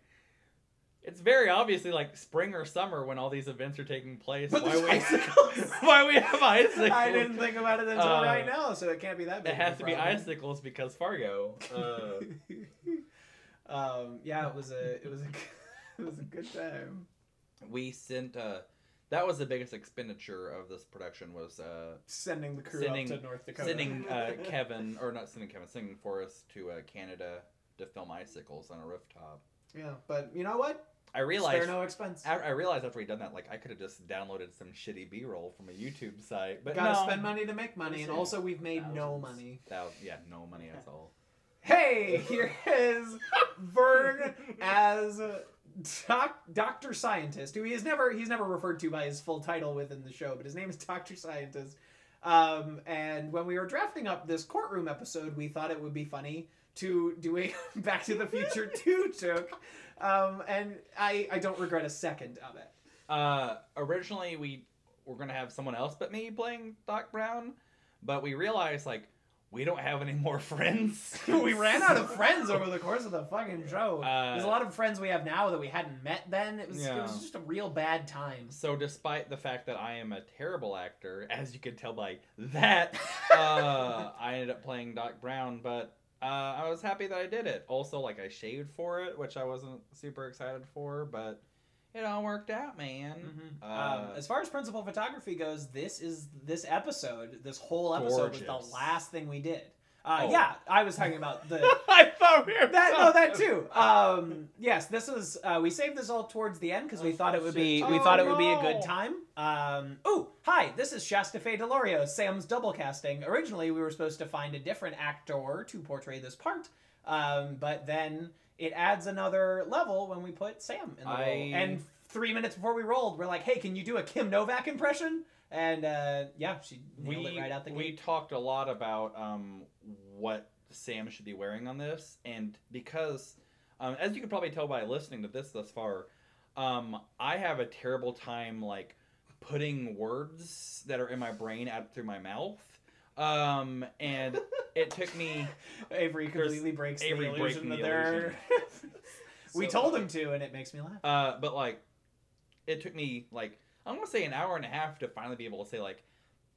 it's very obviously like spring or summer when all these events are taking place. But why we have icicles? I didn't think about it until right now, so it can't be that big. It has to be icicles because Fargo. Yeah, it was a good time. We sent that was the biggest expenditure of this production was sending the crew up to North Dakota, sending Forrest to Canada to film icicles on a rooftop. Yeah, but you know what? I realized spare no expense. I realized after we'd done that, like I could have just downloaded some shitty B-roll from a YouTube site, but gotta spend money to make money, and also we've made no money. Yeah, no money at all. Hey, here is Vern as Dr. Scientist, who he's never referred to by his full title within the show, but his name is Dr. Scientist. And when we were drafting up this courtroom episode, we thought it would be funny to do a Back to the Future 2 joke, and I don't regret a second of it. Originally, we were going to have someone else but me playing Doc Brown, but we realized, like, we don't have any more friends. We ran out of friends over the course of the fucking show. There's a lot of friends we have now that we hadn't met then. It was just a real bad time. So despite the fact that I am a terrible actor, as you can tell by that, I ended up playing Doc Brown, but I was happy that I did it. Also, like, I shaved for it, which I wasn't super excited for, but it all worked out, man. Mm-hmm. As far as principal photography goes, this whole episode was the last thing we did. Yeah, I was talking about the... I thought we were... that too. Yes, this is... we saved this all towards the end because we thought it would be a good time. Oh, hi, this is Shasta Faye Delorio, Sam's double casting. Originally, we were supposed to find a different actor to portray this part, but then it adds another level when we put Sam in the role. And 3 minutes before we rolled, we're like, hey, can you do a Kim Novak impression? And, yeah, she nailed it right out the gate. We talked a lot about what Sam should be wearing on this, and because, as you can probably tell by listening to this thus far, I have a terrible time like putting words that are in my brain out through my mouth. And it took me. Avery completely breaks the illusion that there. We told him to, and it makes me laugh. But like, it took me like I'm gonna say an hour and a half to finally be able to say like.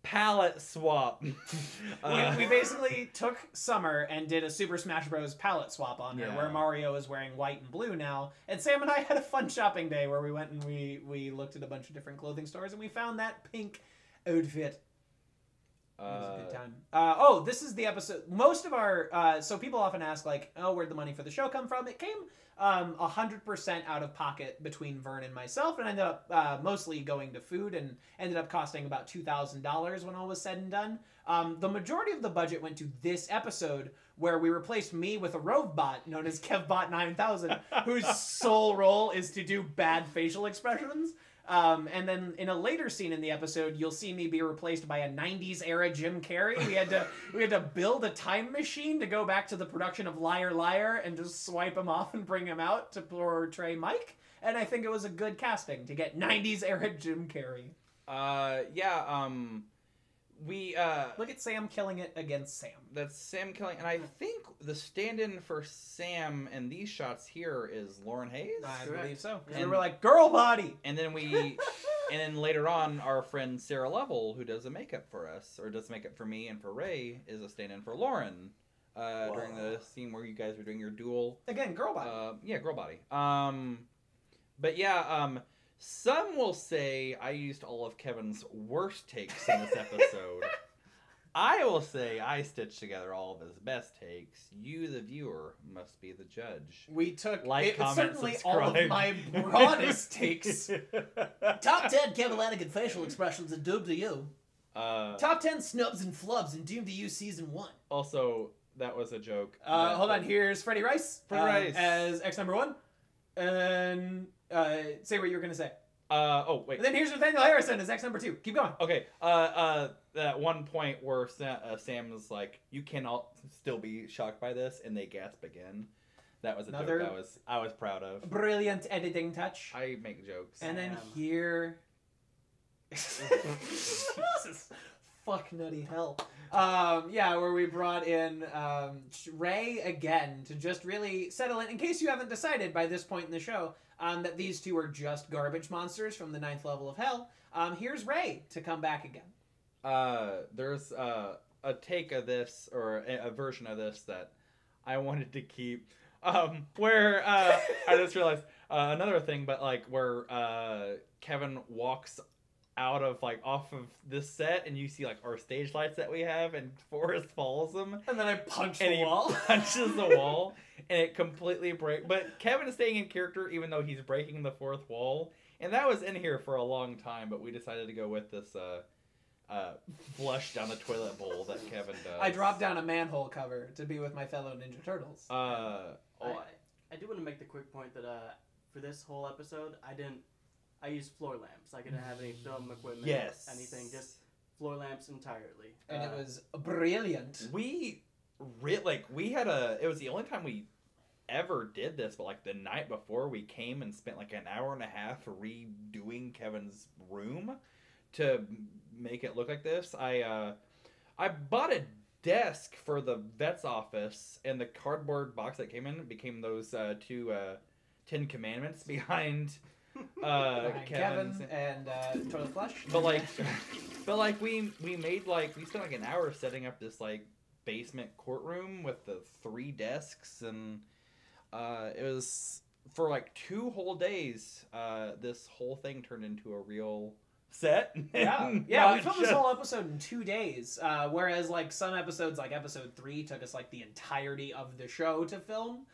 Palette swap. We basically took Summer and did a Super Smash Bros. Palette swap on her, where Mario is wearing white and blue now. And Sam and I had a fun shopping day where we went and we looked at a bunch of different clothing stores and we found that pink outfit. It was a good time. Oh, this is the episode. Most of our so people often ask like, oh, where'd the money for the show come from? It came 100% out of pocket between Vern and myself, and I ended up mostly going to food and ended up costing about $2,000 when all was said and done. The majority of the budget went to this episode where we replaced me with a robot known as KevBot9000 whose sole role is to do bad facial expressions. And then in a later scene in the episode, you'll see me be replaced by a 90s era Jim Carrey. We had to build a time machine to go back to the production of Liar Liar and just swipe him off and bring him out to portray Mike. And I think it was a good casting to get 90s era Jim Carrey. Look at Sam killing it against Sam. That's Sam killing, and I think the stand-in for Sam in these shots here is Lauren Hayes. I believe so. And we were like, girl body! And then and then later on, our friend Sarah Lovell, who does the makeup for us, or does makeup for me and for Ray, is a stand-in for Lauren during the scene where you guys were doing your duel. Again, girl body. Yeah, girl body. Some will say I used all of Kevin's worst takes in this episode. I will say I stitched together all of his best takes. You, the viewer, must be the judge. We took all of my broadest takes. Top 10 Kevin Lanigan facial expressions and doomed to you. Top 10 snubs and flubs and doomed to you season 1. Also, that was a joke. Hold on, here's Freddie Rice. Freddie Rice. As X No. 1. And... say what you were going to say. Oh, wait. And then here's Nathaniel Harrison as X No. 2. Keep going. Okay. That one point where Sam was like, you cannot still be shocked by this, and they gasp again. That was another joke I was proud of. Brilliant editing touch. I make jokes. And then here... Jesus. Fuck nutty hell. Where we brought in Ray again to just really settle it. In case you haven't decided by this point in the show... that these two are just garbage monsters from the 9th level of hell. Here's Ray to come back again. There's a take of this, or a version of this that I wanted to keep, where I just realized another thing, but like where Kevin walks out of off of this set, and you see our stage lights that we have, and Forrest follows him, and then I punch the wall. He punches the wall. And it completely breaks. But Kevin is staying in character even though he's breaking the fourth wall. And that was in here for a long time, but we decided to go with this flush down the toilet bowl that Kevin does. I dropped down a manhole cover to be with my fellow Ninja Turtles. I do want to make the quick point that for this whole episode, I used floor lamps. I didn't have any film equipment, anything, just floor lamps entirely. And it was brilliant. It was the only time we ever did this, but the night before we came and spent an hour and a half redoing Kevin's room to make it look like this. I bought a desk for the vet's office, and the cardboard box that came in became those two Ten Commandments behind Kevin and toilet flush. But we made we spent an hour setting up this basement courtroom with the 3 desks, and it was for 2 whole days. This whole thing turned into a real set. We filmed this whole episode in 2 days, whereas some episodes, episode 3, took us the entirety of the show to film.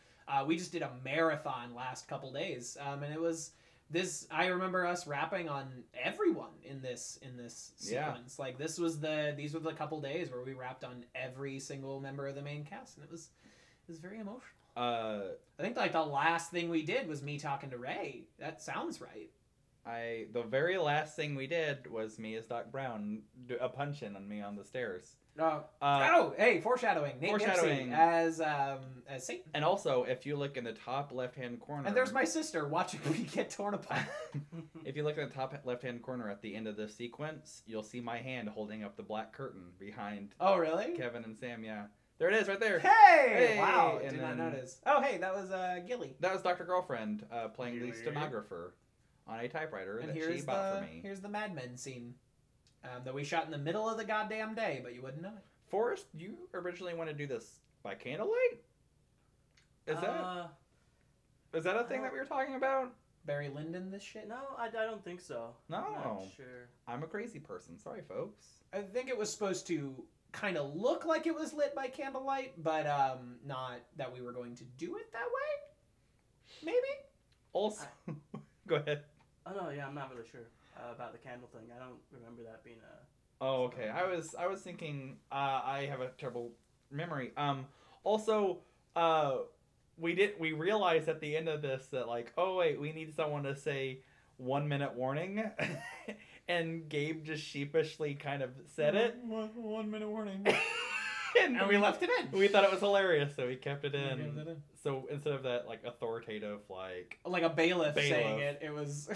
We just did a marathon last couple days, and it was this. I remember us rapping on everyone in this sequence. Yeah. These were the couple days where we rapped on every single member of the main cast, and it was very emotional. I think the last thing we did was me talking to Ray. That sounds right. The very last thing we did was me as Doc Brown do a punch-in on me on the stairs. Hey, foreshadowing. Nate Gipsy as Satan. And also, if you look in the top left-hand corner... And there's my sister watching me get torn apart. If you look in the top left-hand corner at the end of the sequence, you'll see my hand holding up the black curtain behind... Oh, really? Kevin and Sam, yeah. There it is, right there. Hey! Wow, and did not notice. Oh, hey, that was Gilly. That was Dr. Girlfriend playing the stenographer on a typewriter that she bought for me. Here's the Mad Men scene that we shot in the middle of the goddamn day, but you wouldn't know it. Forrest, you originally wanted to do this by candlelight? Is that a thing that we were talking about? Barry Lyndon this shit? No, I don't think so. No. I'm not sure. I'm a crazy person. Sorry, folks. I think it was supposed to kind of look like it was lit by candlelight, but not that we were going to do it that way? Maybe? Also, go ahead. Oh no, yeah, I'm not really sure about the candle thing. I don't remember that being a... Oh, okay. I was thinking I have a terrible memory. Also, we realized at the end of this that like, oh wait, we need someone to say 1 minute warning, and Gabe just sheepishly kind of said it. 1 minute warning. And we left it in. We thought it was hilarious, so we kept it in. So instead of that, like, authoritative, like a bailiff saying it, it was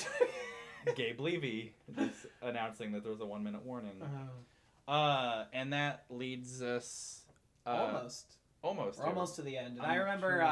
Gabe Levy just announcing that there was a 1 minute warning. And that leads us almost to the end. And I remember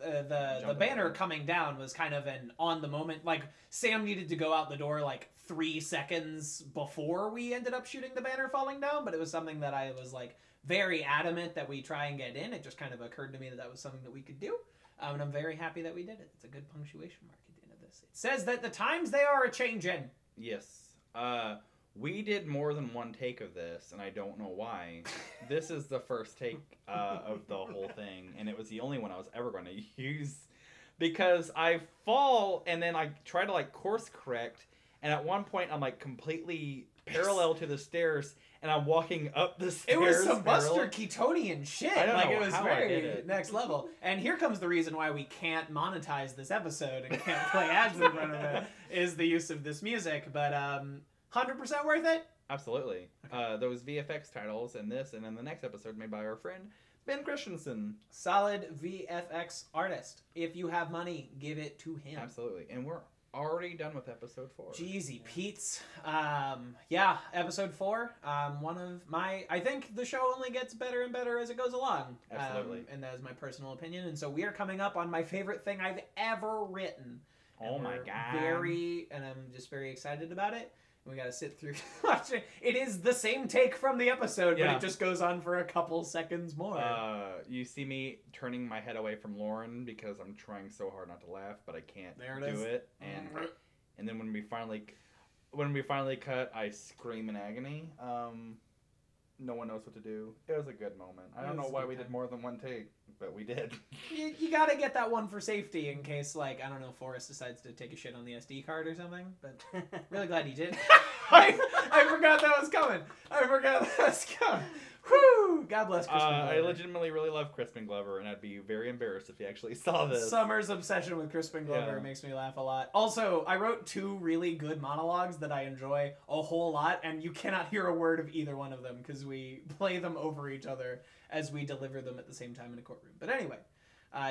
the banner coming down was kind of an on the moment. Like Sam needed to go out the door like 3 seconds before we ended up shooting the banner falling down, but it was something that I was like very adamant that we try and get in. It just kind of occurred to me that that was something that we could do, and I'm very happy that we did it. It's a good punctuation mark at the end of this. It says that the times they are a changin'. Yes. We did more than one take of this, and I don't know why. This is the first take of the whole thing, and it was the only one I was ever going to use because I fall and then I try to like course correct, and at one point I'm like completely parallel to the stairs. And I'm walking up the stairs. It was some Buster Keatonian shit. I don't know it was how very I did it. Next level. And here comes the reason why we can't monetize this episode and can't play ads in front of it is the use of this music. But 100% worth it. Absolutely. Okay. Those VFX titles and this and then the next episode made by our friend Ben Christensen. Solid VFX artist. If you have money, give it to him. Absolutely. And we're already done with episode 4. Jeezy Pete's. Yeah, episode 4. One of my... I think the show only gets better and better as it goes along. Absolutely. And that is my personal opinion. And so we are coming up on my favorite thing I've ever written. And oh my God. And I'm just very excited about it. We got to sit through... It is the same take from the episode, but it just goes on for a couple seconds more. You see me turning my head away from Lauren because I'm trying so hard not to laugh, but I can't do it. And then when we finally cut, I scream in agony. No one knows what to do. It was a good moment. I don't know why we did more than one take, but we did. You got to get that one for safety in case, like, I don't know, Forrest decides to take a shit on the SD card or something. But really glad he did. I forgot that was coming. Whew! God bless Crispin Glover. I legitimately really love Crispin Glover, and I'd be very embarrassed if he actually saw this. Summer's obsession with Crispin Glover makes me laugh a lot. Also, I wrote 2 really good monologues that I enjoy a whole lot, and you cannot hear a word of either one of them because we play them over each other as we deliver them at the same time in a courtroom. But anyway,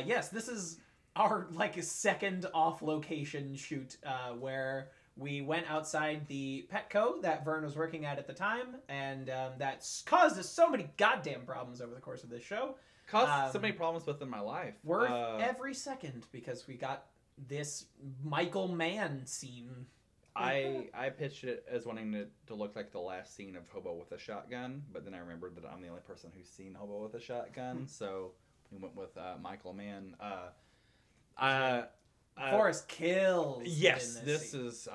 yes, this is our like second off-location shoot where... We went outside the Petco that Vern was working at the time, and that's caused us so many goddamn problems over the course of this show. Caused so many problems within my life. Worth every second, because we got this Michael Mann scene. I pitched it as wanting to look like the last scene of Hobo with a Shotgun, but then I remembered that I'm the only person who's seen Hobo with a Shotgun, so we went with Michael Mann. Forrest kills. Yes, this is,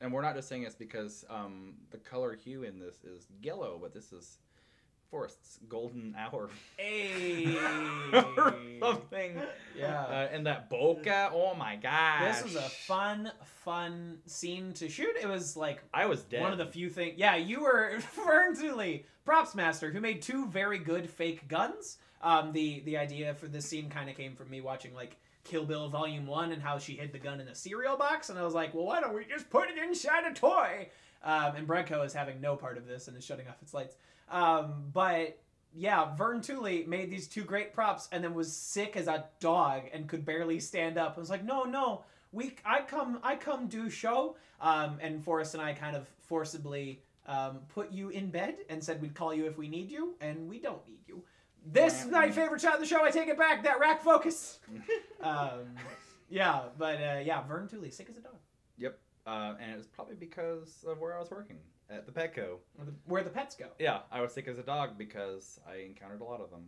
and we're not just saying this because the color hue in this is yellow, but this is Forrest's golden hour. Hey, something. Yeah, and that bokeh. Oh my god, this was a fun scene to shoot. It was like I was dead. One of the few things. Yeah, you were Vern Tooley, props master, who made 2 very good fake guns. The idea for this scene kind of came from me watching like Kill Bill Volume 1 and how she hid the gun in a cereal box. And I was like, well, why don't we just put it inside a toy? And Brevco is having no part of this and is shutting off its lights. But yeah, Vern Tooley made these two great props and then was sick as a dog and could barely stand up. I was like, no, I come do show. And Forrest and I kind of forcibly put you in bed and said we'd call you if we need you, and we don't need you. This is my favorite shot of the show. I take it back. That rack focus. Yeah, but yeah, Vern Tooley, sick as a dog. Yep, and it was probably because of where I was working at the Petco. Where the pets go. Yeah, I was sick as a dog because I encountered a lot of them,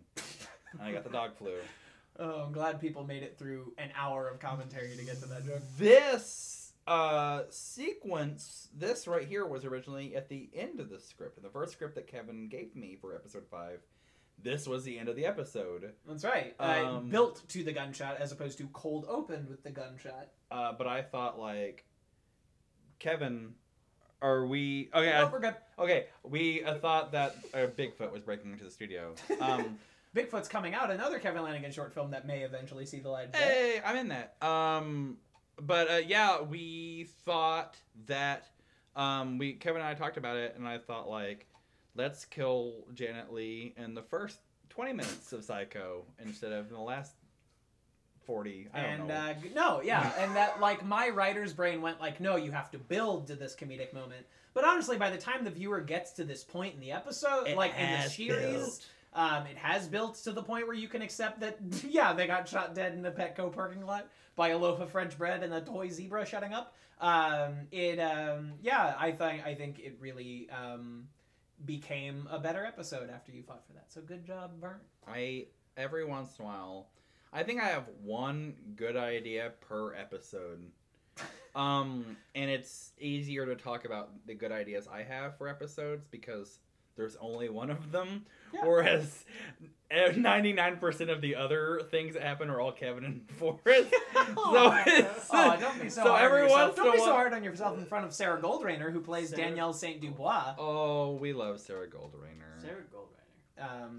and I got the dog flu. Oh, I'm glad people made it through an hour of commentary to get to that joke. This sequence, this right here, was originally at the end of the script, the first script that Kevin gave me for episode 5. This was the end of the episode. That's right. Built to the gunshot as opposed to cold opened with the gunshot. But I thought, like, Kevin, are we... Okay, no, we're good. Okay, we thought that Bigfoot was breaking into the studio. Bigfoot's coming out, another Kevin Lanigan short film that may eventually see the light of day. Hey, I'm in that. Yeah, we thought that... Kevin and I talked about it, and I thought, like... Let's kill Janet Leigh in the first 20 minutes of Psycho instead of in the last 40. I don't know. And that, like, my writer's brain went like, no, you have to build to this comedic moment. But honestly, by the time the viewer gets to this point in the episode, it has built to the point where you can accept that, yeah, they got shot dead in the Petco parking lot by a loaf of French bread and a toy zebra shutting up. I think it really. Became a better episode after you fought for that. So good job, Vern. Every once in a while, I think I have one good idea per episode. And it's easier to talk about the good ideas I have for episodes because there's only one of them. Yeah. Whereas 99% of the other things that happen are all Kevin and Forrest. Don't be so hard on yourself in front of Sarah Goldrainer, who plays Danielle St. Dubois. Oh, we love Sarah Goldrainer.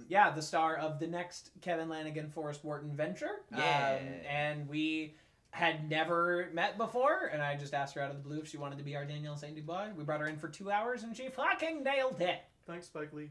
Yeah, the star of the next Kevin Lanigan Forrest Wharton venture. Yeah. And we had never met before, and I just asked her out of the blue if she wanted to be our Danielle St. Dubois. We brought her in for 2 hours, and she fucking nailed it. Thanks, Spike Lee.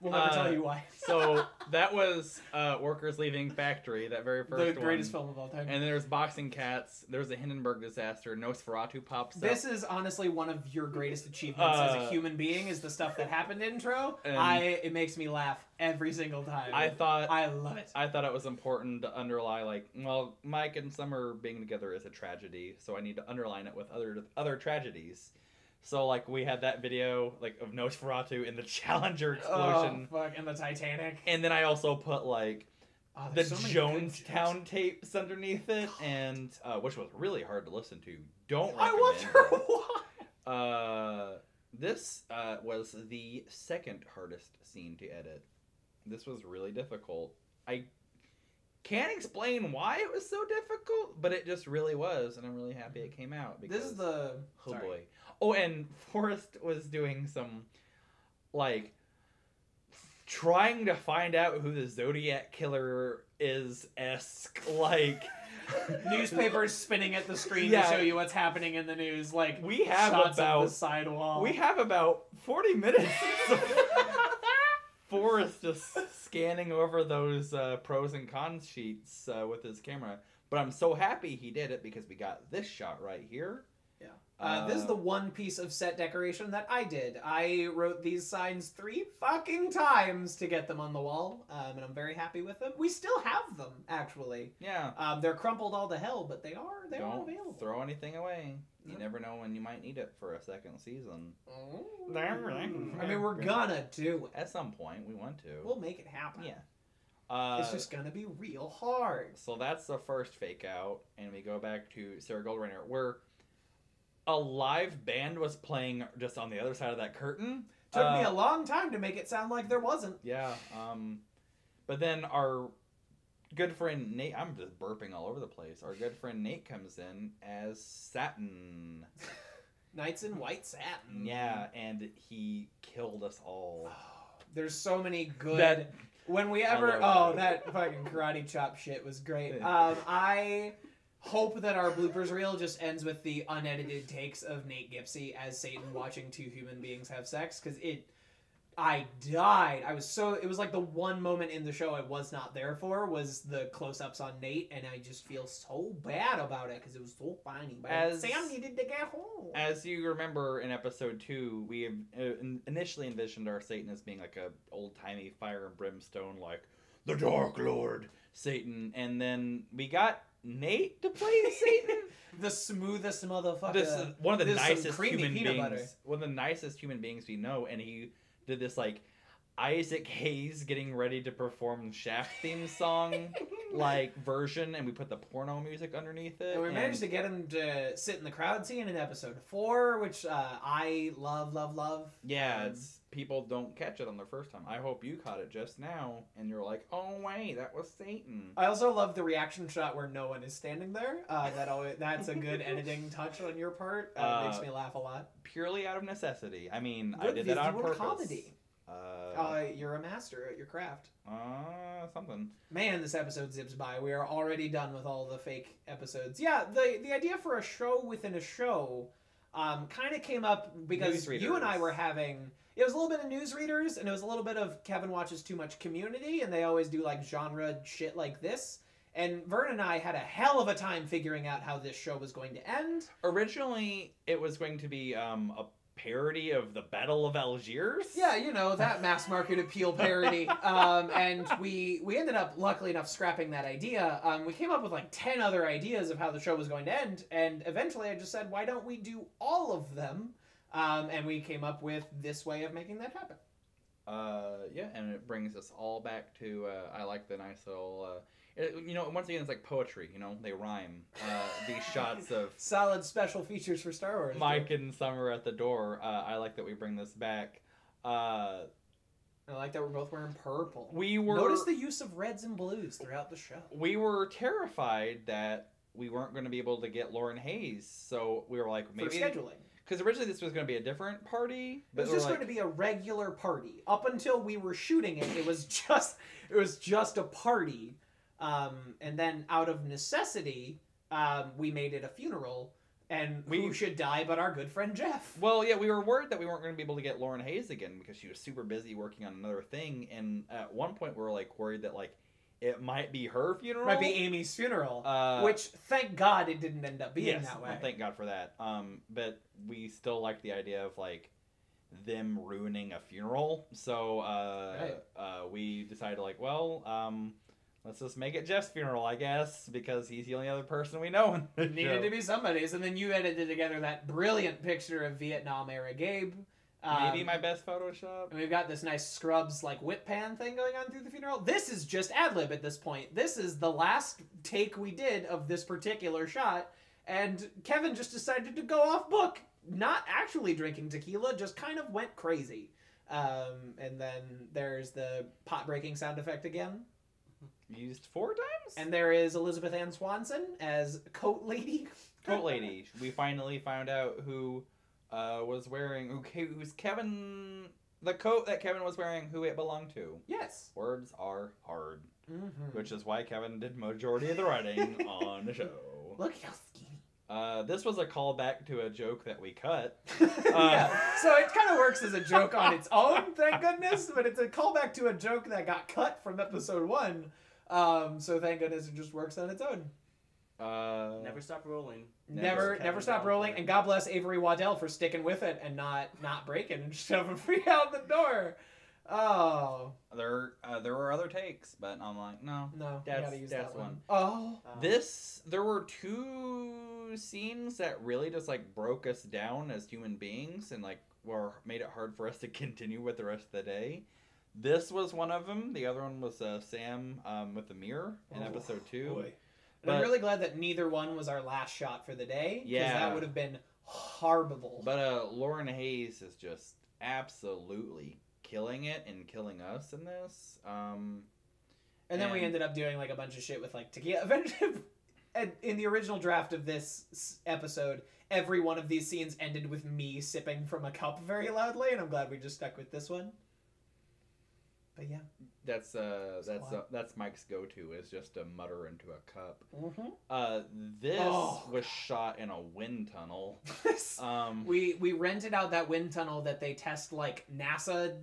We'll never tell you why. So that was Workers Leaving Factory, that very first one. The greatest film of all time. And there's Boxing Cats. There's the Hindenburg Disaster. Nosferatu pops up. This is honestly one of your greatest achievements as a human being, is the stuff that happened intro. It makes me laugh every single time. I love it. I thought it was important to underlie, like, well, Mike and Summer being together is a tragedy, so I need to underline it with other tragedies. So, like, we had that video, like, of Nosferatu in the Challenger explosion. Oh, fuck, and the Titanic. And then I also put, like, the Jonestown tapes underneath it, and which was really hard to listen to. Don't recommend. I wonder why. This was the second hardest scene to edit. This was really difficult. I can't explain why it was so difficult, but it just really was, and I'm really happy it came out. Because, this is the... Oh, sorry. Boy. Oh, and Forrest was doing some, like, trying to find out who the Zodiac Killer is-esque, like... Newspapers spinning at the screen to show you what's happening in the news, like, we have shots of the sidewall. We have about 40 minutes of Forrest just scanning over those pros and cons sheets with his camera. But I'm so happy he did it because we got this shot right here. Yeah. This is the one piece of set decoration that I did. I wrote these signs 3 fucking times to get them on the wall, and I'm very happy with them. We still have them, actually. Yeah. They're crumpled all to hell, but they are available. Don't throw anything away. You never know when you might need it for a second season. I mean, we're gonna do it. At some point, we want to. We'll make it happen. Yeah. It's just gonna be real hard. So that's the first fake out, and we go back to Sarah Goldrainer, where... A live band was playing just on the other side of that curtain. Took me a long time to make it sound like there wasn't. Yeah. But then our good friend Nate... I'm just burping all over the place. Our good friend Nate comes in as Satin. Knights in White Satin. Yeah, and he killed us all. Oh, there's so many good... When we ever, oh, that fucking karate chop shit was great. I hope that our bloopers reel just ends with the unedited takes of Nate Gipsy as Satan watching two human beings have sex, because I died. I was so, it was like the one moment in the show I was not there for was the close-ups on Nate, and I just feel so bad about it because it was so funny. But as Sam needed to get home. As you remember in episode 2, we initially envisioned our Satan as being like a old-timey fire and brimstone, like the Dark Lord Satan, and then we got Nate to play Satan, the smoothest motherfucker, one of the nicest human beings, one of the nicest human beings we know, and he did this like Isaac Hayes getting ready to perform Shaft theme song like version, and we put the porno music underneath it. And we managed to get him to sit in the crowd scene in episode 4, which I love. Yeah, it's people don't catch it on their first time. I hope you caught it just now, and you're like, oh wait, that was Satan. I also love the reaction shot where no one is standing there. That's a good editing touch on your part. It makes me laugh a lot. Purely out of necessity. I mean, I did that on purpose. Comedy. You're a master at your craft. Something. Man, this episode zips by. We are already done with all the fake episodes. Yeah, the idea for a show within a show kind of came up because you and I were having... It was a little bit of Newsreaders, and it was a little bit of Kevin watches too much Community, and they always do like genre shit like this. And Vern and I had a hell of a time figuring out how this show was going to end. Originally, it was going to be a parody of the Battle of Algiers. Yeah, you know, that mass market appeal parody. And we ended up, luckily enough, scrapping that idea. We came up with like 10 other ideas of how the show was going to end, and eventually I just said, why don't we do all of them? And we came up with this way of making that happen. Yeah, and it brings us all back to, I like the nice little... you know, once again, it's like poetry, you know? They rhyme. These shots of... Solid special features for Star Wars. Mike and Summer at the door. I like that we bring this back. I like that we're both wearing purple. We were... Notice the use of reds and blues throughout the show. We were terrified that we weren't going to be able to get Lauren Hayes, so we were like, maybe... For scheduling. Because originally this was going to be a different party. But it was just like... going to be a regular party. Up until we were shooting it, it was just a party. And then out of necessity, we made it a funeral, and who should die but our good friend Jeff. Well, yeah, we were worried that we weren't going to be able to get Lauren Hayes again because she was super busy working on another thing, and at one point we were like worried that like it might be her funeral. Might be Amy's funeral, which thank God it didn't end up being that way. Well, thank God for that. But we still liked the idea of like them ruining a funeral, so we decided like, well, let's just make it Jeff's funeral, I guess, because he's the only other person we know. It needed to be somebody's, and then you edited together that brilliant picture of Vietnam-era Gabe. Maybe my best Photoshop. And we've got this nice Scrubs, like, whip pan thing going on through the funeral. This is just ad-lib at this point. This is the last take we did of this particular shot, and Kevin just decided to go off book, not actually drinking tequila, just kind of went crazy. And then there's the pot-breaking sound effect again. Used 4 times? And there is Elizabeth Ann Swanson as Coat Lady. Coat Lady. We finally found out who was wearing... Who's Kevin... The coat that Kevin was wearing, who it belonged to. Yes. Words are hard. Mm-hmm. Which is why Kevin did majority of the writing on the show. Look how skinny. This was a callback to a joke that we cut. Yeah. So it kind of works as a joke on its own, thank goodness, but it's a callback to a joke that got cut from episode 1. So thank goodness it just works on its own. Never stop rolling. Never stop rolling. And God bless Avery Waddell for sticking with it and not breaking and shoving free out the door. Oh. There were other takes, but I'm like, no, that's that one. Oh. There were 2 scenes that really just like broke us down as human beings and like made it hard for us to continue with the rest of the day. This was one of them. The other one was Sam with the mirror in episode 2. Boy. But I'm really glad that neither one was our last shot for the day. Yeah. Because that would have been horrible. But Lauren Hayes is just absolutely killing it and killing us in this. And then we ended up doing like a bunch of shit with like tequila. In the original draft of this episode, every one of these scenes ended with me sipping from a cup very loudly, and I'm glad we just stuck with this one. But yeah, that's Mike's go-to, is just to mutter into a cup. Mm-hmm. This was shot in a wind tunnel. We rented out that wind tunnel that they test like NASA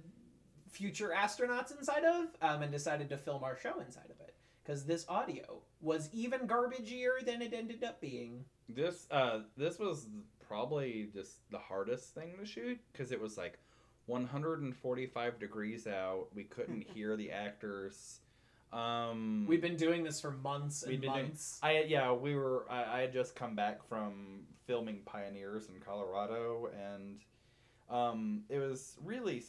future astronauts inside of, and decided to film our show inside of it because this audio was even garbagier than it ended up being. This was probably just the hardest thing to shoot because it was like 145 degrees out. We couldn't hear the actors. We'd been doing this for months and months. I had just come back from filming Pioneers in Colorado, and it was really...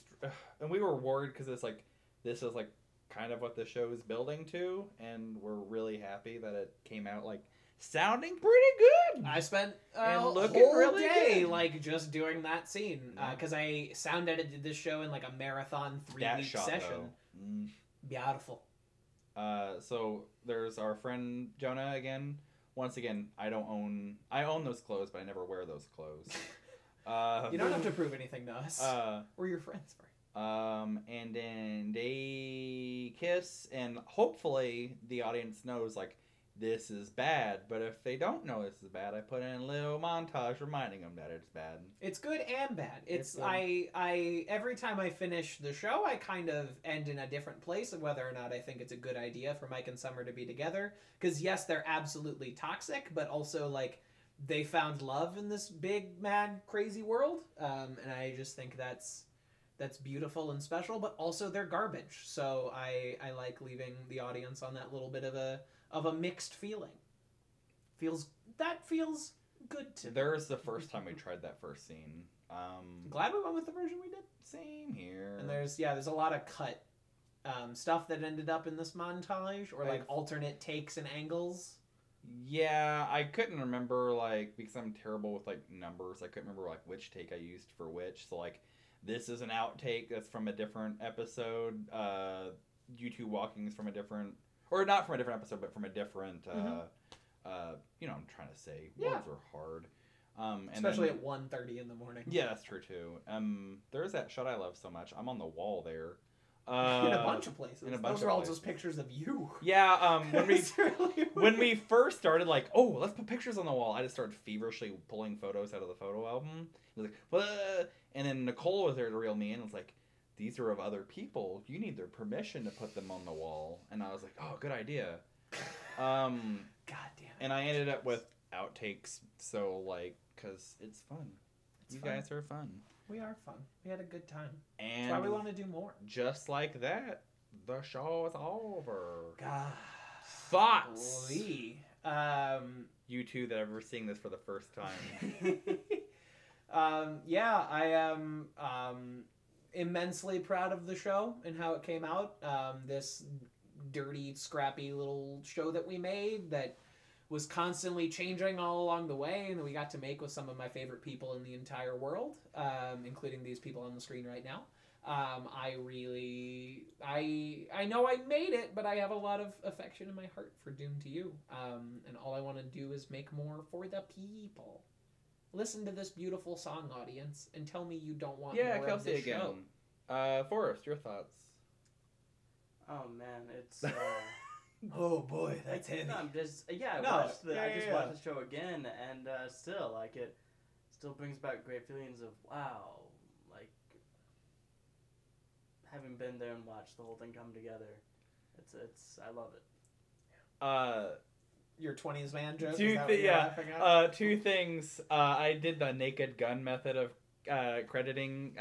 And we were worried because it's like, this is like kind of what the show is building to, and we're really happy that it came out like sounding pretty good. I spent a whole day like just doing that scene because I sound edited this show in like a marathon 3-week session. Beautiful. So there's our friend Jonah again. Once again, I own those clothes, but I never wear those clothes. You don't have to prove anything to us. We're your friends, right? And then they kiss, and hopefully the audience knows like, this is bad, but if they don't know this is bad, I put in a little montage reminding them that it's bad. It's good and bad. I every time I finish the show, I kind of end in a different place of whether or not I think it's a good idea for Mike and Summer to be together. Because yes, they're absolutely toxic, but also like they found love in this big, mad, crazy world, and I just think that's beautiful and special. But also they're garbage, so I like leaving the audience on that little bit of a mixed feeling. Feels good to me. There's the first time we tried that first scene. Glad we went with the version we did. Same here. And there's a lot of cut stuff that ended up in this montage, or like alternate takes and angles. Yeah, I couldn't remember, like, because I'm terrible with like numbers, I couldn't remember like which take I used for which. So like, this is an outtake that's from a different episode. You two walking is from a different... Or not from a different episode, but from a different, I'm trying to say. Yeah. Words are hard. Especially at 1:30 in the morning. Yeah, that's true, too. There's that shot I love so much. I'm on the wall there. In a bunch of places. Those are all just pictures of you. Yeah, when we first started, like, oh, let's put pictures on the wall, I just started feverishly pulling photos out of the photo album. It was like, what? And then Nicole was there to reel me in and was like, these are of other people. You need their permission to put them on the wall. And I was like, oh, good idea. God damn it. And I ended up with outtakes. So, like, because it's fun. You guys are fun. We are fun. We had a good time. And that's why we want to do more. Just like that, the show is over. God. Thoughts. You two that are ever seeing this for the first time. I am... immensely proud of the show and how it came out. This dirty, scrappy little show that we made that was constantly changing all along the way, and that we got to make with some of my favorite people in the entire world, including these people on the screen right now. I know I made it, but I have a lot of affection in my heart for Dune to You. And all I want to do is make more for the people. Listen to this beautiful song, audience, and tell me you don't want more Kelsey of this again. Show. Forrest, your thoughts? Oh, man, it's... oh, boy, that's heavy. I just watched the show again, and it still brings back great feelings of, wow, like, having been there and watched the whole thing come together. I love it. Your 20s man joke? Two things. I did the Naked Gun method of crediting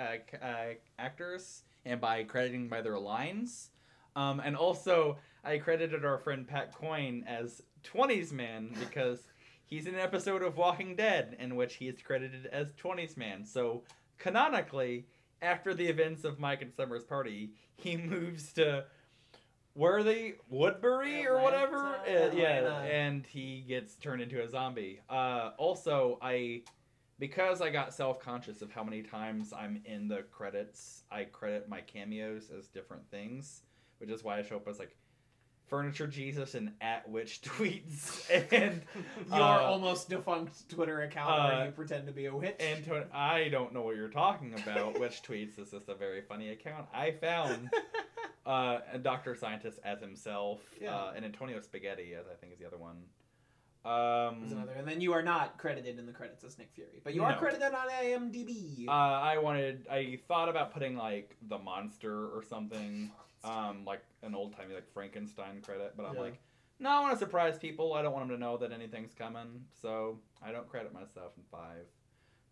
actors, and by crediting by their lines. And also, I credited our friend Pat Coyne as 20s man because he's in an episode of Walking Dead in which he is credited as 20s man. So, canonically, after the events of Mike and Summer's party, he moves to... Were they Woodbury Atlanta, or whatever? And he gets turned into a zombie. Also, because I got self-conscious of how many times I'm in the credits, I credit my cameos as different things, which is why I show up as like Furniture Jesus and @Witch tweets and your almost defunct Twitter account where you pretend to be a witch. And I don't know what you're talking about. Witch tweets is just a very funny account I found. And Dr. Scientist as himself. Yeah. And Antonio Spaghetti, as I think is the other one. There's another. And then you are not credited in the credits as Nick Fury, but you are credited on IMDb. I thought about putting like the monster or something, like an old timey like Frankenstein credit, but I'm like, no, I want to surprise people. I don't want them to know that anything's coming, so I don't credit myself in 5.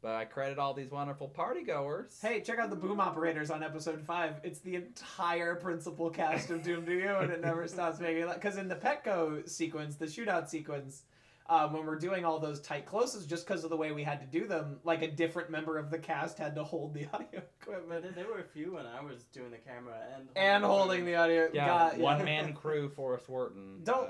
But I credit all these wonderful partygoers. Hey, check out the Boom Operators on episode 5. It's the entire principal cast of Doom to You, and it never stops making it. Because in the Petco sequence, the shootout sequence, when we're doing all those tight closes, just because of the way we had to do them, like a different member of the cast had to hold the audio equipment. There were a few when I was doing the camera and holding the audio. Yeah, one-man crew, Forest Wharton. Don't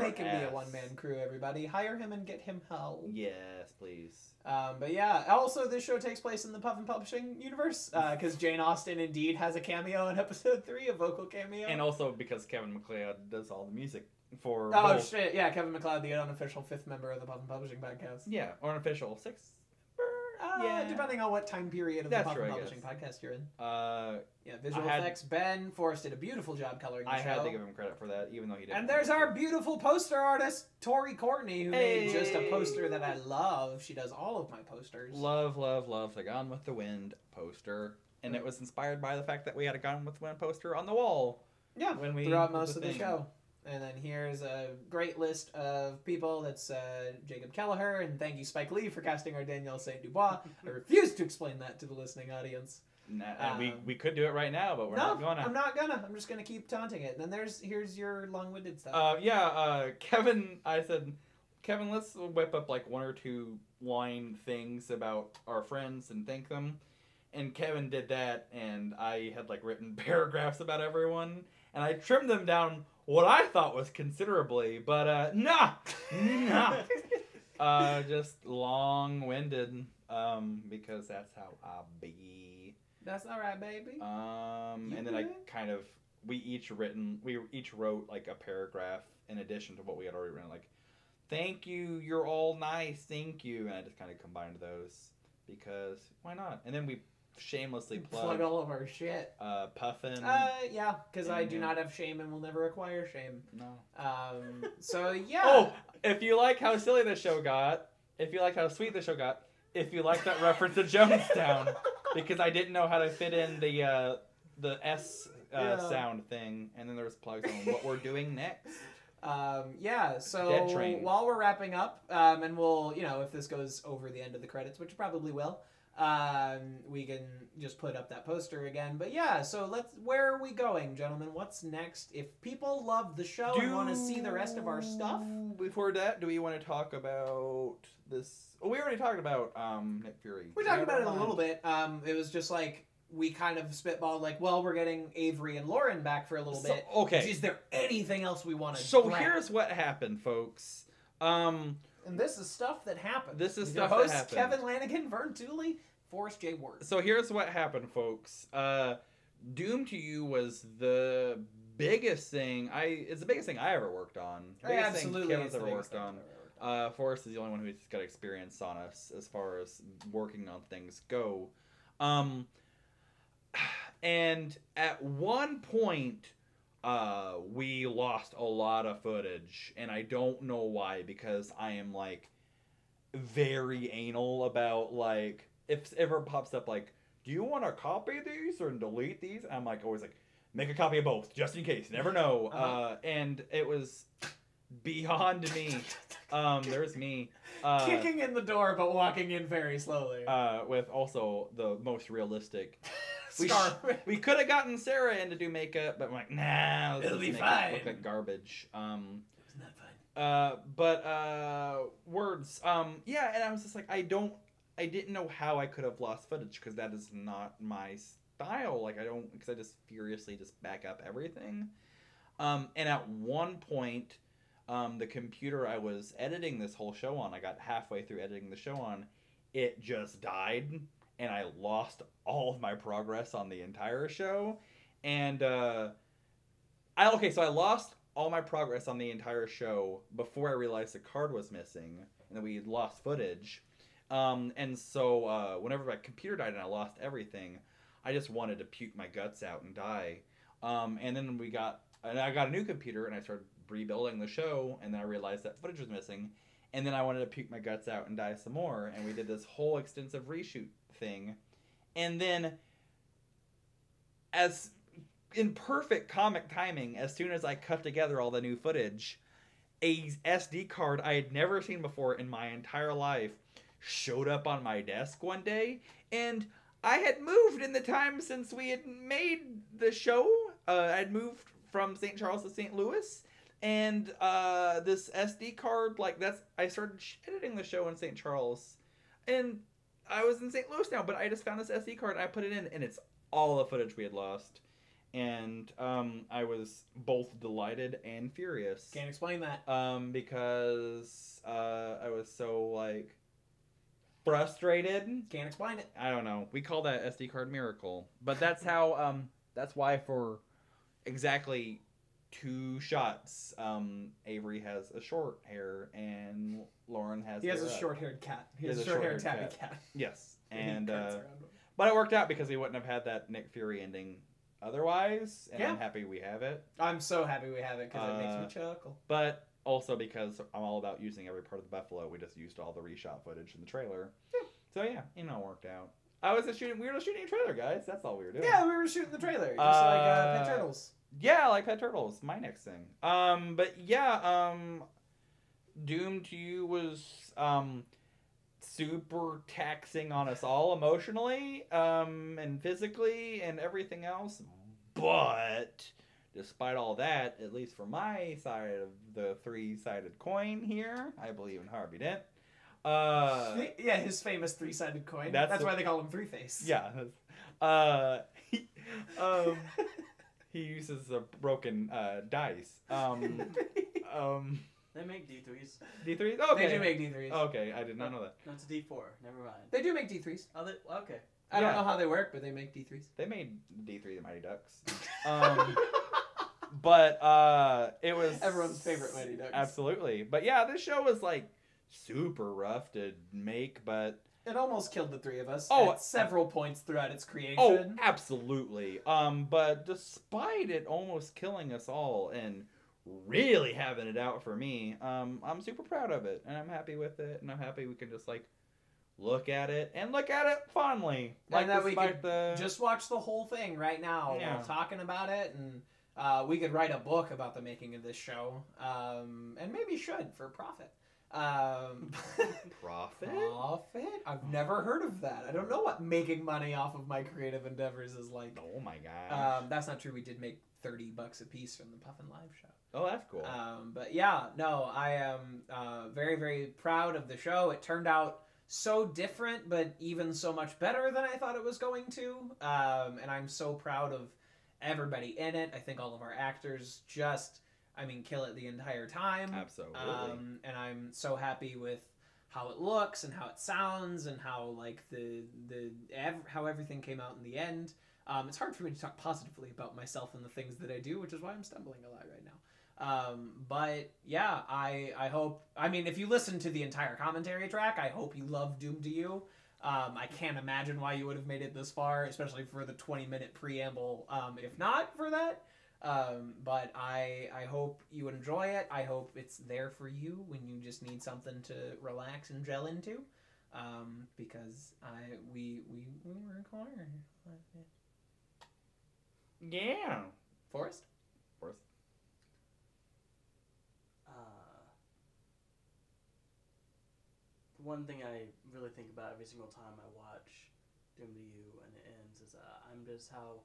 make him be a one-man crew, everybody. Hire him and get him help. Yes, please. But yeah, also this show takes place in the Puffin Publishing universe, because Jane Austen indeed has a cameo in episode 3, a vocal cameo. And also because Kevin MacLeod does all the music. For shit, yeah, Kevin MacLeod, the unofficial 5th member of the Puffin Publishing podcast. Yeah, or an official 6th member, depending on what time period of the Puffin Publishing podcast you're in. Yeah, visual effects. Ben Forrest did a beautiful job coloring the show. I had to give him credit for that, even though he didn't. And there's our beautiful poster artist, Tori Courtney, who made just a poster that I love. She does all of my posters. Love, love, love the Gone with the Wind poster. And it was inspired by the fact that we had a Gone with the Wind poster on the wall. Yeah, when we throughout most of the show. And then here's a great list of people. That's Jacob Kelleher, and thank you, Spike Lee, for casting our Danielle St. Dubois. I refuse to explain that to the listening audience. Nah, we could do it right now, but we're not gonna. I'm not gonna. I'm just gonna keep taunting it. And then here's your long-winded stuff. Kevin, I said, Kevin, let's whip up like 1 or 2 line things about our friends and thank them. And Kevin did that, and I had like written paragraphs about everyone, and I trimmed them down. What I thought was considerably, but just long-winded, because that's how I be. That's all right, baby. And then I kind of we each wrote like a paragraph in addition to what we had already written, like thank you, you're all nice, thank you, and I just kind of combined those because why not? And then we shamelessly plug all of our shit. Puffin. Yeah, because I do not have shame and will never acquire shame. No. So yeah. Oh, if you like how silly the show got, if you like how sweet the show got, if you like that reference to Jonestown, because I didn't know how to fit in the S sound thing, and then there was plugs on what we're doing next. Yeah, so while we're wrapping up, and we'll, if this goes over the end of the credits, which it probably will. We can just put up that poster again, but yeah, so where are we going, gentlemen? What's next? If people love the show and want to see the rest of our stuff. Before that, do we want to talk about this? Well, we already talked about, Nick Fury. We talked about it a little bit. It was just like, we kind of spitballed like, well, we're getting Avery and Lauren back for a little bit. Okay. Is there anything else we want to do? So here's what happened, folks. And this is stuff that happened. This is stuff that happened. Kevin Lanigan, Vern Tooley, Forest J. Wharton. So here's what happened, folks. Doom to You was the biggest thing. It's the biggest thing I ever worked on. Absolutely, Kevin's ever worked on. Forest is the only one who's got experience on us as far as working on things go. And at one point, we lost a lot of footage, and I don't know why, because I am like very anal about like if ever pops up like, do you want to copy these or delete these? I'm like always like, make a copy of both just in case. You never know. And it was beyond me. There's me kicking in the door but walking in very slowly. With also the most realistic. We could have gotten Sarah in to do makeup, but I'm like, nah, it'll be fine. Look like garbage. It's not fine. Words. Yeah, and I was just like, I didn't know how I could have lost footage because that is not my style. Like because I just furiously just back up everything. And at one point, the computer I was editing this whole show on, I got halfway through editing the show on, it just died. And I lost all of my progress on the entire show. And, so I lost all my progress on the entire show before I realized the card was missing and that we had lost footage. And so, whenever my computer died and I lost everything, I just wanted to puke my guts out and die. And then we got, and I got a new computer and I started rebuilding the show, and then I realized that footage was missing, and then I wanted to puke my guts out and die some more, and we did this whole extensive reshoot thing. And then, as in perfect comic timing, as soon as I cut together all the new footage, a SD card I had never seen before in my entire life showed up on my desk one day, and I had moved in the time since we had made the show. I'd moved from Saint Charles to Saint Louis, and this SD card, like, that's, I started editing the show in Saint Charles, and I was in Saint Louis now, but I just found this SD card and I put it in, and it's all the footage we had lost. And I was both delighted and furious. Can't explain that. Because I was so, like, frustrated. Can't explain it. I don't know. We call that SD card miracle. But that's how, that's why for exactly 2 shots, Avery has a short hair and Lauren has... He has a short-haired cat. He has a short-haired tabby cat. Yes. And but it worked out because we wouldn't have had that Nick Fury ending otherwise, and yeah. I'm happy we have it. I'm so happy we have it because it makes me chuckle. But also because I'm all about using every part of the buffalo. We just used all the reshot footage in the trailer. Yeah. So yeah, it all worked out. I was just shooting. We were just shooting a trailer, guys. That's all we were doing. Yeah, we were shooting the trailer, just like Pet Turtles. Yeah, like Pet Turtles. My next thing. But yeah, Doom to You was super taxing on us all emotionally and physically and everything else, but despite all that, at least for my side of the 3-sided coin here, I believe in Harvey Dent. Yeah, his famous 3-sided coin. That's why they call him Three-Face. Yeah. He uses a broken dice. They make D3s. D3s? Okay. They do make D3s. Okay, I did not know that. No, it's a D4. Never mind. They do make D3s. Oh, they, okay. I don't know how they work, but they make D3s. They made D3 the Mighty Ducks. But it was... Everyone's favorite Mighty Ducks. Absolutely. But yeah, this show was like super rough to make, but... It almost killed the 3 of us at several points throughout its creation. Oh, absolutely. But despite it almost killing us all and... really having it out for me, I'm super proud of it, and I'm happy with it, and I'm happy we can just, like, look at it and look at it fondly, like, that we could just watch the whole thing right now while talking about it. And we could write a book about the making of this show, and maybe should, for profit. Profit? I've never heard of that. I don't know what making money off of my creative endeavors is like. Oh my gosh. That's not true. We did make $30 a piece from the Puffin Live show. Oh, that's cool. But yeah, no, I am very, very proud of the show. It turned out so different, but even so much better than I thought it was going to. And I'm so proud of everybody in it. I think all of our actors just, I mean, kill it the entire time. Absolutely. And I'm so happy with how it looks and how it sounds and how, like, how everything came out in the end. It's hard for me to talk positively about myself and the things that I do, which is why I'm stumbling a lot right now. But yeah, I hope, I mean, if you listen to the entire commentary track, I hope you love Doom to You. I can't imagine why you would have made it this far, especially for the 20-minute preamble, if not for that. But I hope you enjoy it. I hope it's there for you when you just need something to relax and gel into, because we were a corner. Yeah. Forest? Forest. One thing I really think about every single time I watch Doom to You and it ends is I'm just how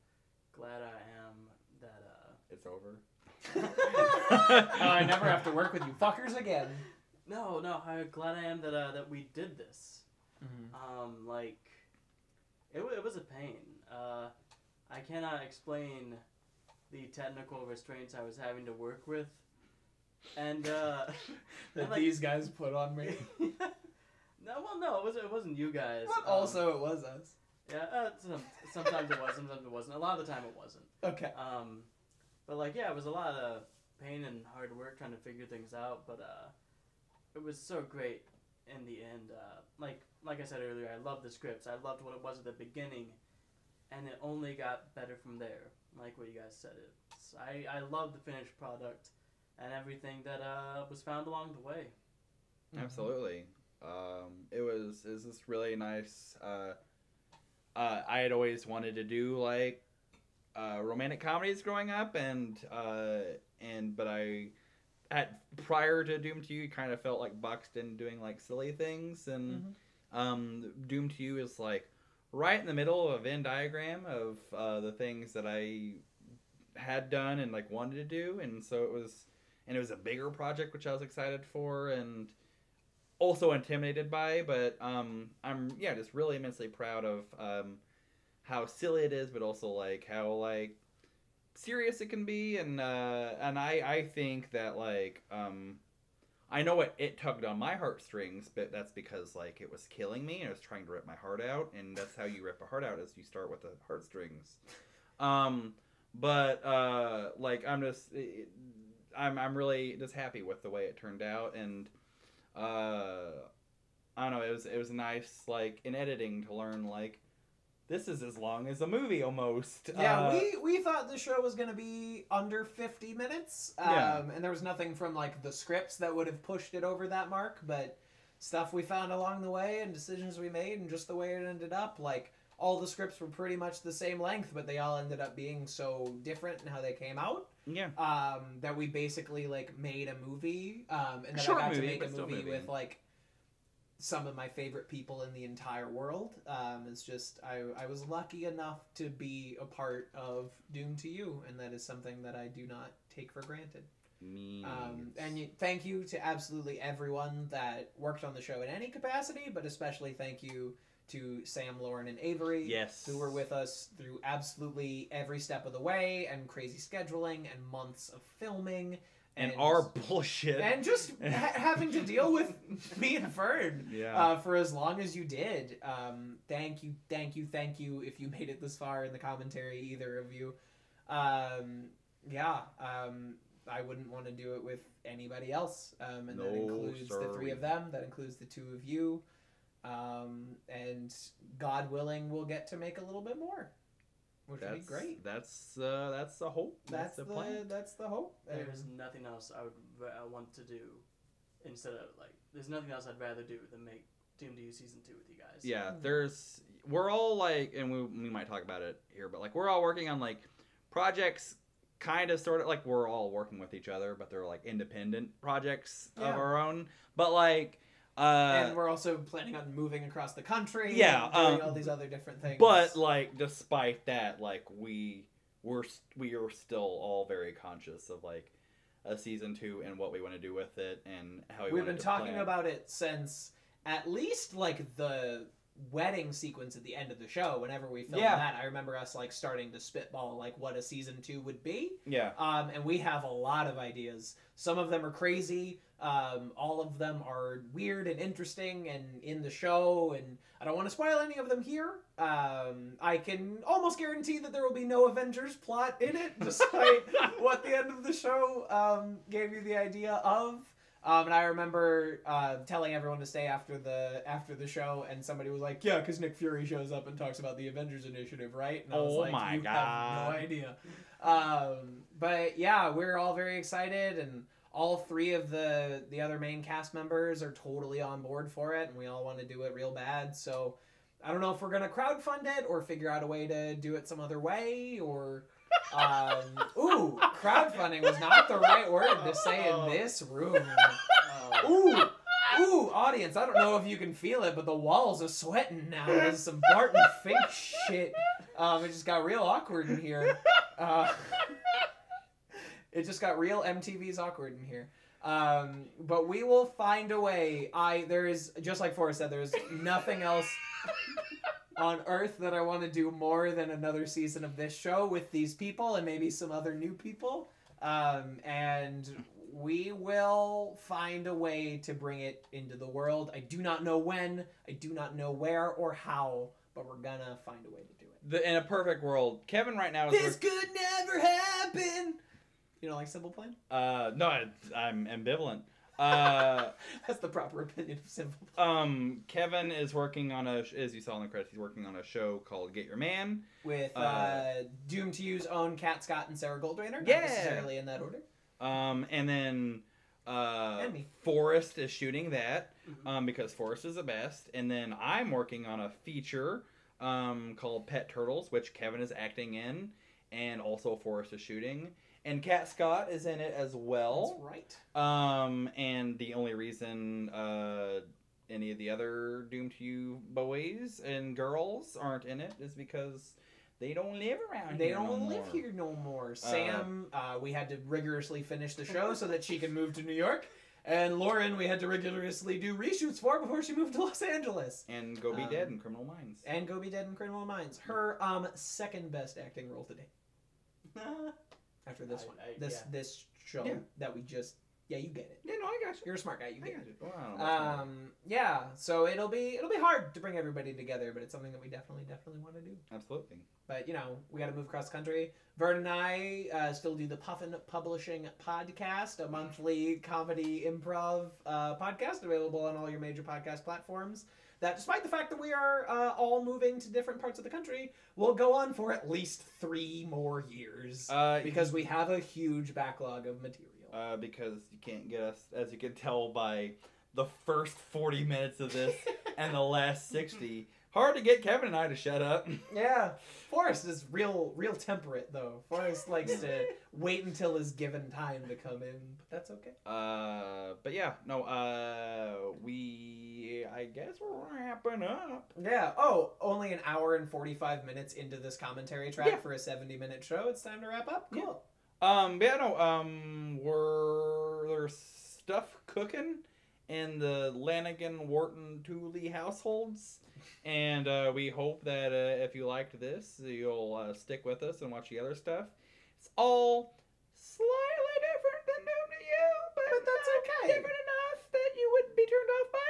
glad I am that it's over. I never have to work with you fuckers again. No, how glad I am that that we did this. Mm-hmm. Like it was a pain. I cannot explain the technical restraints I was having to work with, and that like, these guys put on me. No, it wasn't you guys. But also, it was us. Yeah, sometimes it was, sometimes it wasn't. A lot of the time, it wasn't. Okay. But like, yeah, it was a lot of pain and hard work trying to figure things out. But it was so great in the end. Like I said earlier, I loved the scripts. I loved what it was at the beginning. and it only got better from there, like what you guys said. So I love the finished product and everything that was found along the way. Absolutely. It was this really nice, I had always wanted to do, like, romantic comedies growing up, but prior to Doom to You, kind of felt, like, boxed in doing, like, silly things, and Doom to You is, like, right in the middle of a Venn diagram of the things that I had done and, like, wanted to do, and so it was a bigger project, which I was excited for, and also intimidated by, but I'm just really immensely proud of how silly it is, but also like how like serious it can be, and I think that like I know it tugged on my heartstrings, but that's because like it was killing me and it was trying to rip my heart out, and that's how you rip a heart out, is you start with the heartstrings. Like I'm really just happy with the way it turned out, and I don't know, it was nice, like, in editing to learn, like, this is as long as a movie, almost. Yeah, we thought the show was going to be under 50 minutes, and there was nothing from, like, the scripts that would have pushed it over that mark, but stuff we found along the way, and decisions we made, and just the way it ended up, like, all the scripts were pretty much the same length, but they all ended up being so different in how they came out. Yeah. That we basically like made a movie, and then I got to make a movie with like some of my favorite people in the entire world. It's just I was lucky enough to be a part of Doom to You, and that is something that I do not take for granted. And thank you to absolutely everyone that worked on the show in any capacity, but especially thank you to Sam, Lauren, and Avery, who were with us through absolutely every step of the way, and crazy scheduling, and months of filming. And our bullshit. And just having to deal with me and Vern for as long as you did. Thank you, thank you, thank you if you made it this far in the commentary, either of you. I wouldn't want to do it with anybody else. That includes the three of them. That includes the two of you. And God willing, we'll get to make a little bit more, which would be great. That's the hope. That's the plan. That's the hope. There's nothing else I want to do instead of like. There's nothing else I'd rather do than make Doom to You Season 2 with you guys. Yeah, we're all like, and we might talk about it here, but like we're all working on like projects, kind of sort of like we're all working with each other, but they're like independent projects of our own. But like. And we're also planning on moving across the country and doing all these other different things. But, like, despite that, like, we are still all very conscious of, like, a Season 2 and what we want to do with it and how we've been talking about it since at least, like, the wedding sequence at the end of the show. Whenever we filmed that, I remember us, like, starting to spitball, like, what a Season 2 would be. Yeah. And we have a lot of ideas. Some of them are crazy. All of them are weird and interesting and in the show, and I don't want to spoil any of them here. I can almost guarantee that there will be no Avengers plot in it, despite what the end of the show gave you the idea of. And I remember telling everyone to stay after the show, and somebody was like, "Yeah, because Nick Fury shows up and talks about the Avengers Initiative, right?" And I was like, "My God, have no idea." But yeah, we're all very excited, and all three of the other main cast members are totally on board for it, and we all want to do it real bad. So I don't know if we're going to crowdfund it or figure out a way to do it some other way, or... ooh, crowdfunding was not the right word to say in this room. Ooh, audience, I don't know if you can feel it, but the walls are sweating now. There's some Barton Fink shit. It just got real awkward in here. It just got real MTV's awkward in here. But we will find a way. There is, just like Forrest said, there's nothing else on earth that I want to do more than another season of this show with these people and maybe some other new people. And we will find a way to bring it into the world. I do not know when, I do not know where or how, but we're gonna find a way to do it. In a perfect world, Kevin right now is... This could never happen! You don't like Simple Plan? No, I'm ambivalent. That's the proper opinion of simple. Kevin is working on a, as you saw in the credits, he's working on a show called Get Your Man with doomed to use own Kat Scott and Sarah Goldrainer. Yeah, not necessarily in that order. And then Forrest is shooting that because Forrest is the best. And then I'm working on a feature called Pet Turtles, which Kevin is acting in, and also Forrest is shooting. And Kat Scott is in it as well. That's right. And the only reason any of the other Doomed to You boys and girls aren't in it is because they don't live around here no more. They don't live here no more. Sam, we had to rigorously finish the show so that she could move to New York. And Lauren, we had to rigorously do reshoots for before she moved to Los Angeles. And go be dead in Criminal Minds. And go be dead in Criminal Minds. Her second best acting role today. After this this show that we just you get it. Yeah, no, I got you. You're a smart guy. You get it. Wow, yeah. So it'll be hard to bring everybody together, but it's something that we definitely want to do. Absolutely. But you know, we got to move cross country. Vern and I still do the Puffin Publishing podcast, a monthly comedy improv podcast available on all your major podcast platforms. That, despite the fact that we are all moving to different parts of the country, will go on for at least 3 more years because we have a huge backlog of material. Because you can't get us, as you can tell by the first 40 minutes of this and the last 60. Hard to get Kevin and I to shut up. Yeah, Forrest is real temperate though. Forrest likes to wait until his given time to come in. But that's okay. But yeah, no. I guess we're wrapping up. Yeah. Oh, only an hour and 45 minutes into this commentary track for a 70-minute show. It's time to wrap up. Cool. Yeah. There's stuff cooking in the Lanigan, Wharton, Tooley households. And we hope that if you liked this, you'll stick with us and watch the other stuff. It's all slightly different than Doomed to You, but that's okay. Different enough that you wouldn't be turned off by it.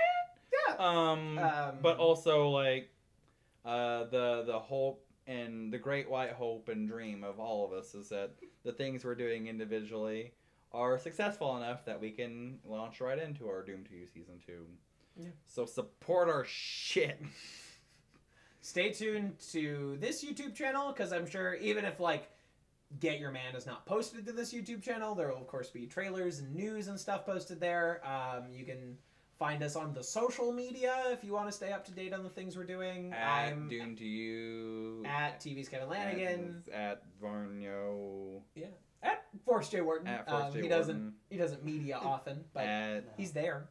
Yeah. But also like the hope and the great white hope and dream of all of us is that the things we're doing individually are successful enough that we can launch right into our Doomed to You season 2. Yeah. So support our shit. Stay tuned to this YouTube channel, because I'm sure even if like Get Your Man is not posted to this YouTube channel, there will of course be trailers and news and stuff posted there. You can find us on the social media if you want to stay up to date on the things we're doing. I'm Doomed to You. At TV's Kevin Lanigan. At Varno. Yeah. At Forest J. Wharton. At Forest J. Wharton. He doesn't media often, but he's there.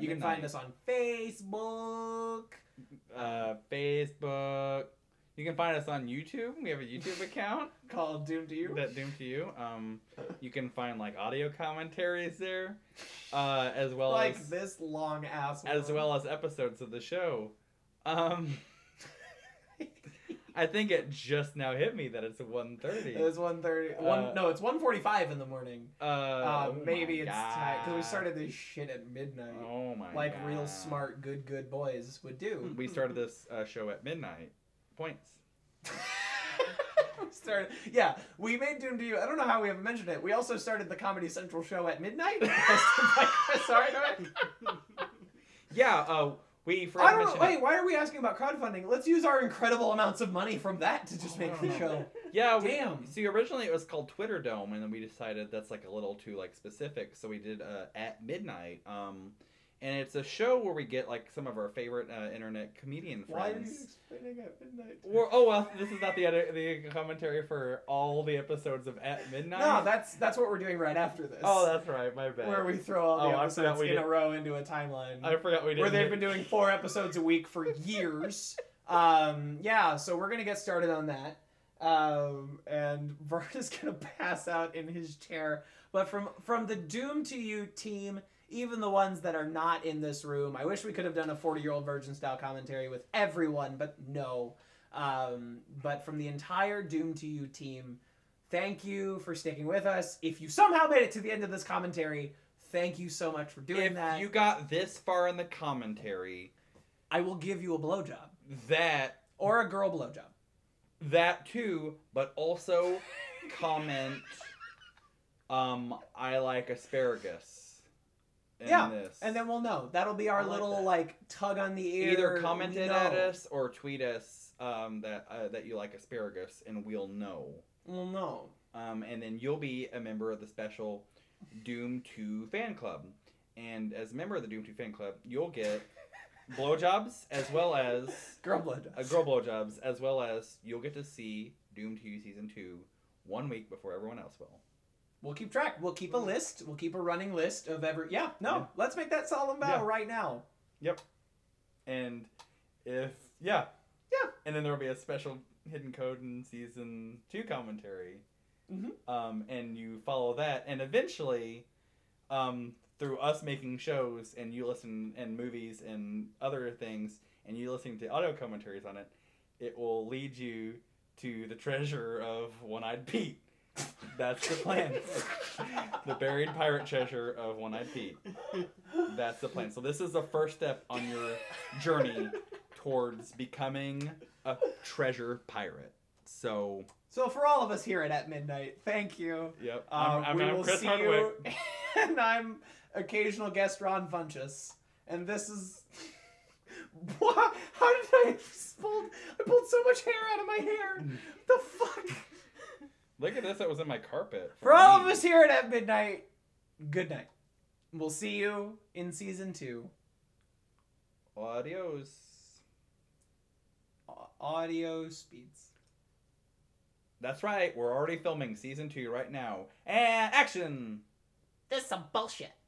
You can find us on Facebook. You can find us on YouTube. We have a YouTube account called Doomed to You. You can find like audio commentaries there, as well like as this long ass one. As well as episodes of the show. I think it just now hit me that it's 1:30. It's 1:30. No, it's 1:45 in the morning. Maybe it's time because we started this shit at midnight. Oh my! Like God. Real smart, good boys would do. We started this show at midnight. Points. Yeah, we made Doomed to You. I don't know how we haven't mentioned it. We also started the Comedy Central show at midnight. Sorry. Yeah. I don't know. Wait, why are we asking about crowdfunding? Let's use our incredible amounts of money from that to just make the show. Yeah. Damn. See, originally it was called Twitter Dome, and then we decided that's like a little too like specific, so we did At Midnight. And it's a show where we get like some of our favorite internet comedian friends. Why are you explaining At Midnight? This is not the commentary for all the episodes of At Midnight. No, that's what we're doing right after this. Oh, that's right, my bad. Where we throw all the episodes in a row into a timeline. I forgot we did. Where they've been doing 4 episodes a week for years. Yeah, so we're gonna get started on that. And Vern is gonna pass out in his chair. But from the Doomed to You team. Even the ones that are not in this room. I wish we could have done a 40-year-old virgin-style commentary with everyone, but no. But from the entire Doomed to You team, thank you for sticking with us. If you somehow made it to the end of this commentary, thank you so much for doing that. If you got this far in the commentary... I will give you a blowjob. That... Or a girl blowjob. That too, but also comment, I like asparagus. This. And then we'll know. That'll be our like tug on the ear. Either comment it at us or tweet us that you like asparagus, and we'll know. We'll know. And then you'll be a member of the special Doom 2 fan club. And as a member of the Doom 2 fan club, you'll get blowjobs as well as... girl blowjobs. Girl blowjobs, as well as you'll get to see Doom 2 Season 2 1 week before everyone else will. We'll keep track. We'll keep a list. We'll keep a running list of every... Yeah, no. Yeah. Let's make that solemn vow right now. Yep. And if... Yeah. Yeah. And then there will be a special hidden code in Season 2 commentary. Mm-hmm. And you follow that. And eventually... through us making shows and you listen and movies and other things and you listening to audio commentaries on it, it will lead you to the treasure of One-Eyed Pete. That's the plan. The buried pirate treasure of One-Eyed Pete. That's the plan. So this is the first step on your journey towards becoming a treasure pirate. So for all of us here at Midnight, thank you. Yep. I'm Chris Hardwick. And I'm occasional guest Ron Funchess. And this is... What? How did I pulled so much hair out of my hair. What the fuck? Look at this. That was in my carpet. For all of us here at Midnight, good night. We'll see you in Season 2. Adios. Audio speeds. That's right. We're already filming Season 2 right now. And action! This is some bullshit.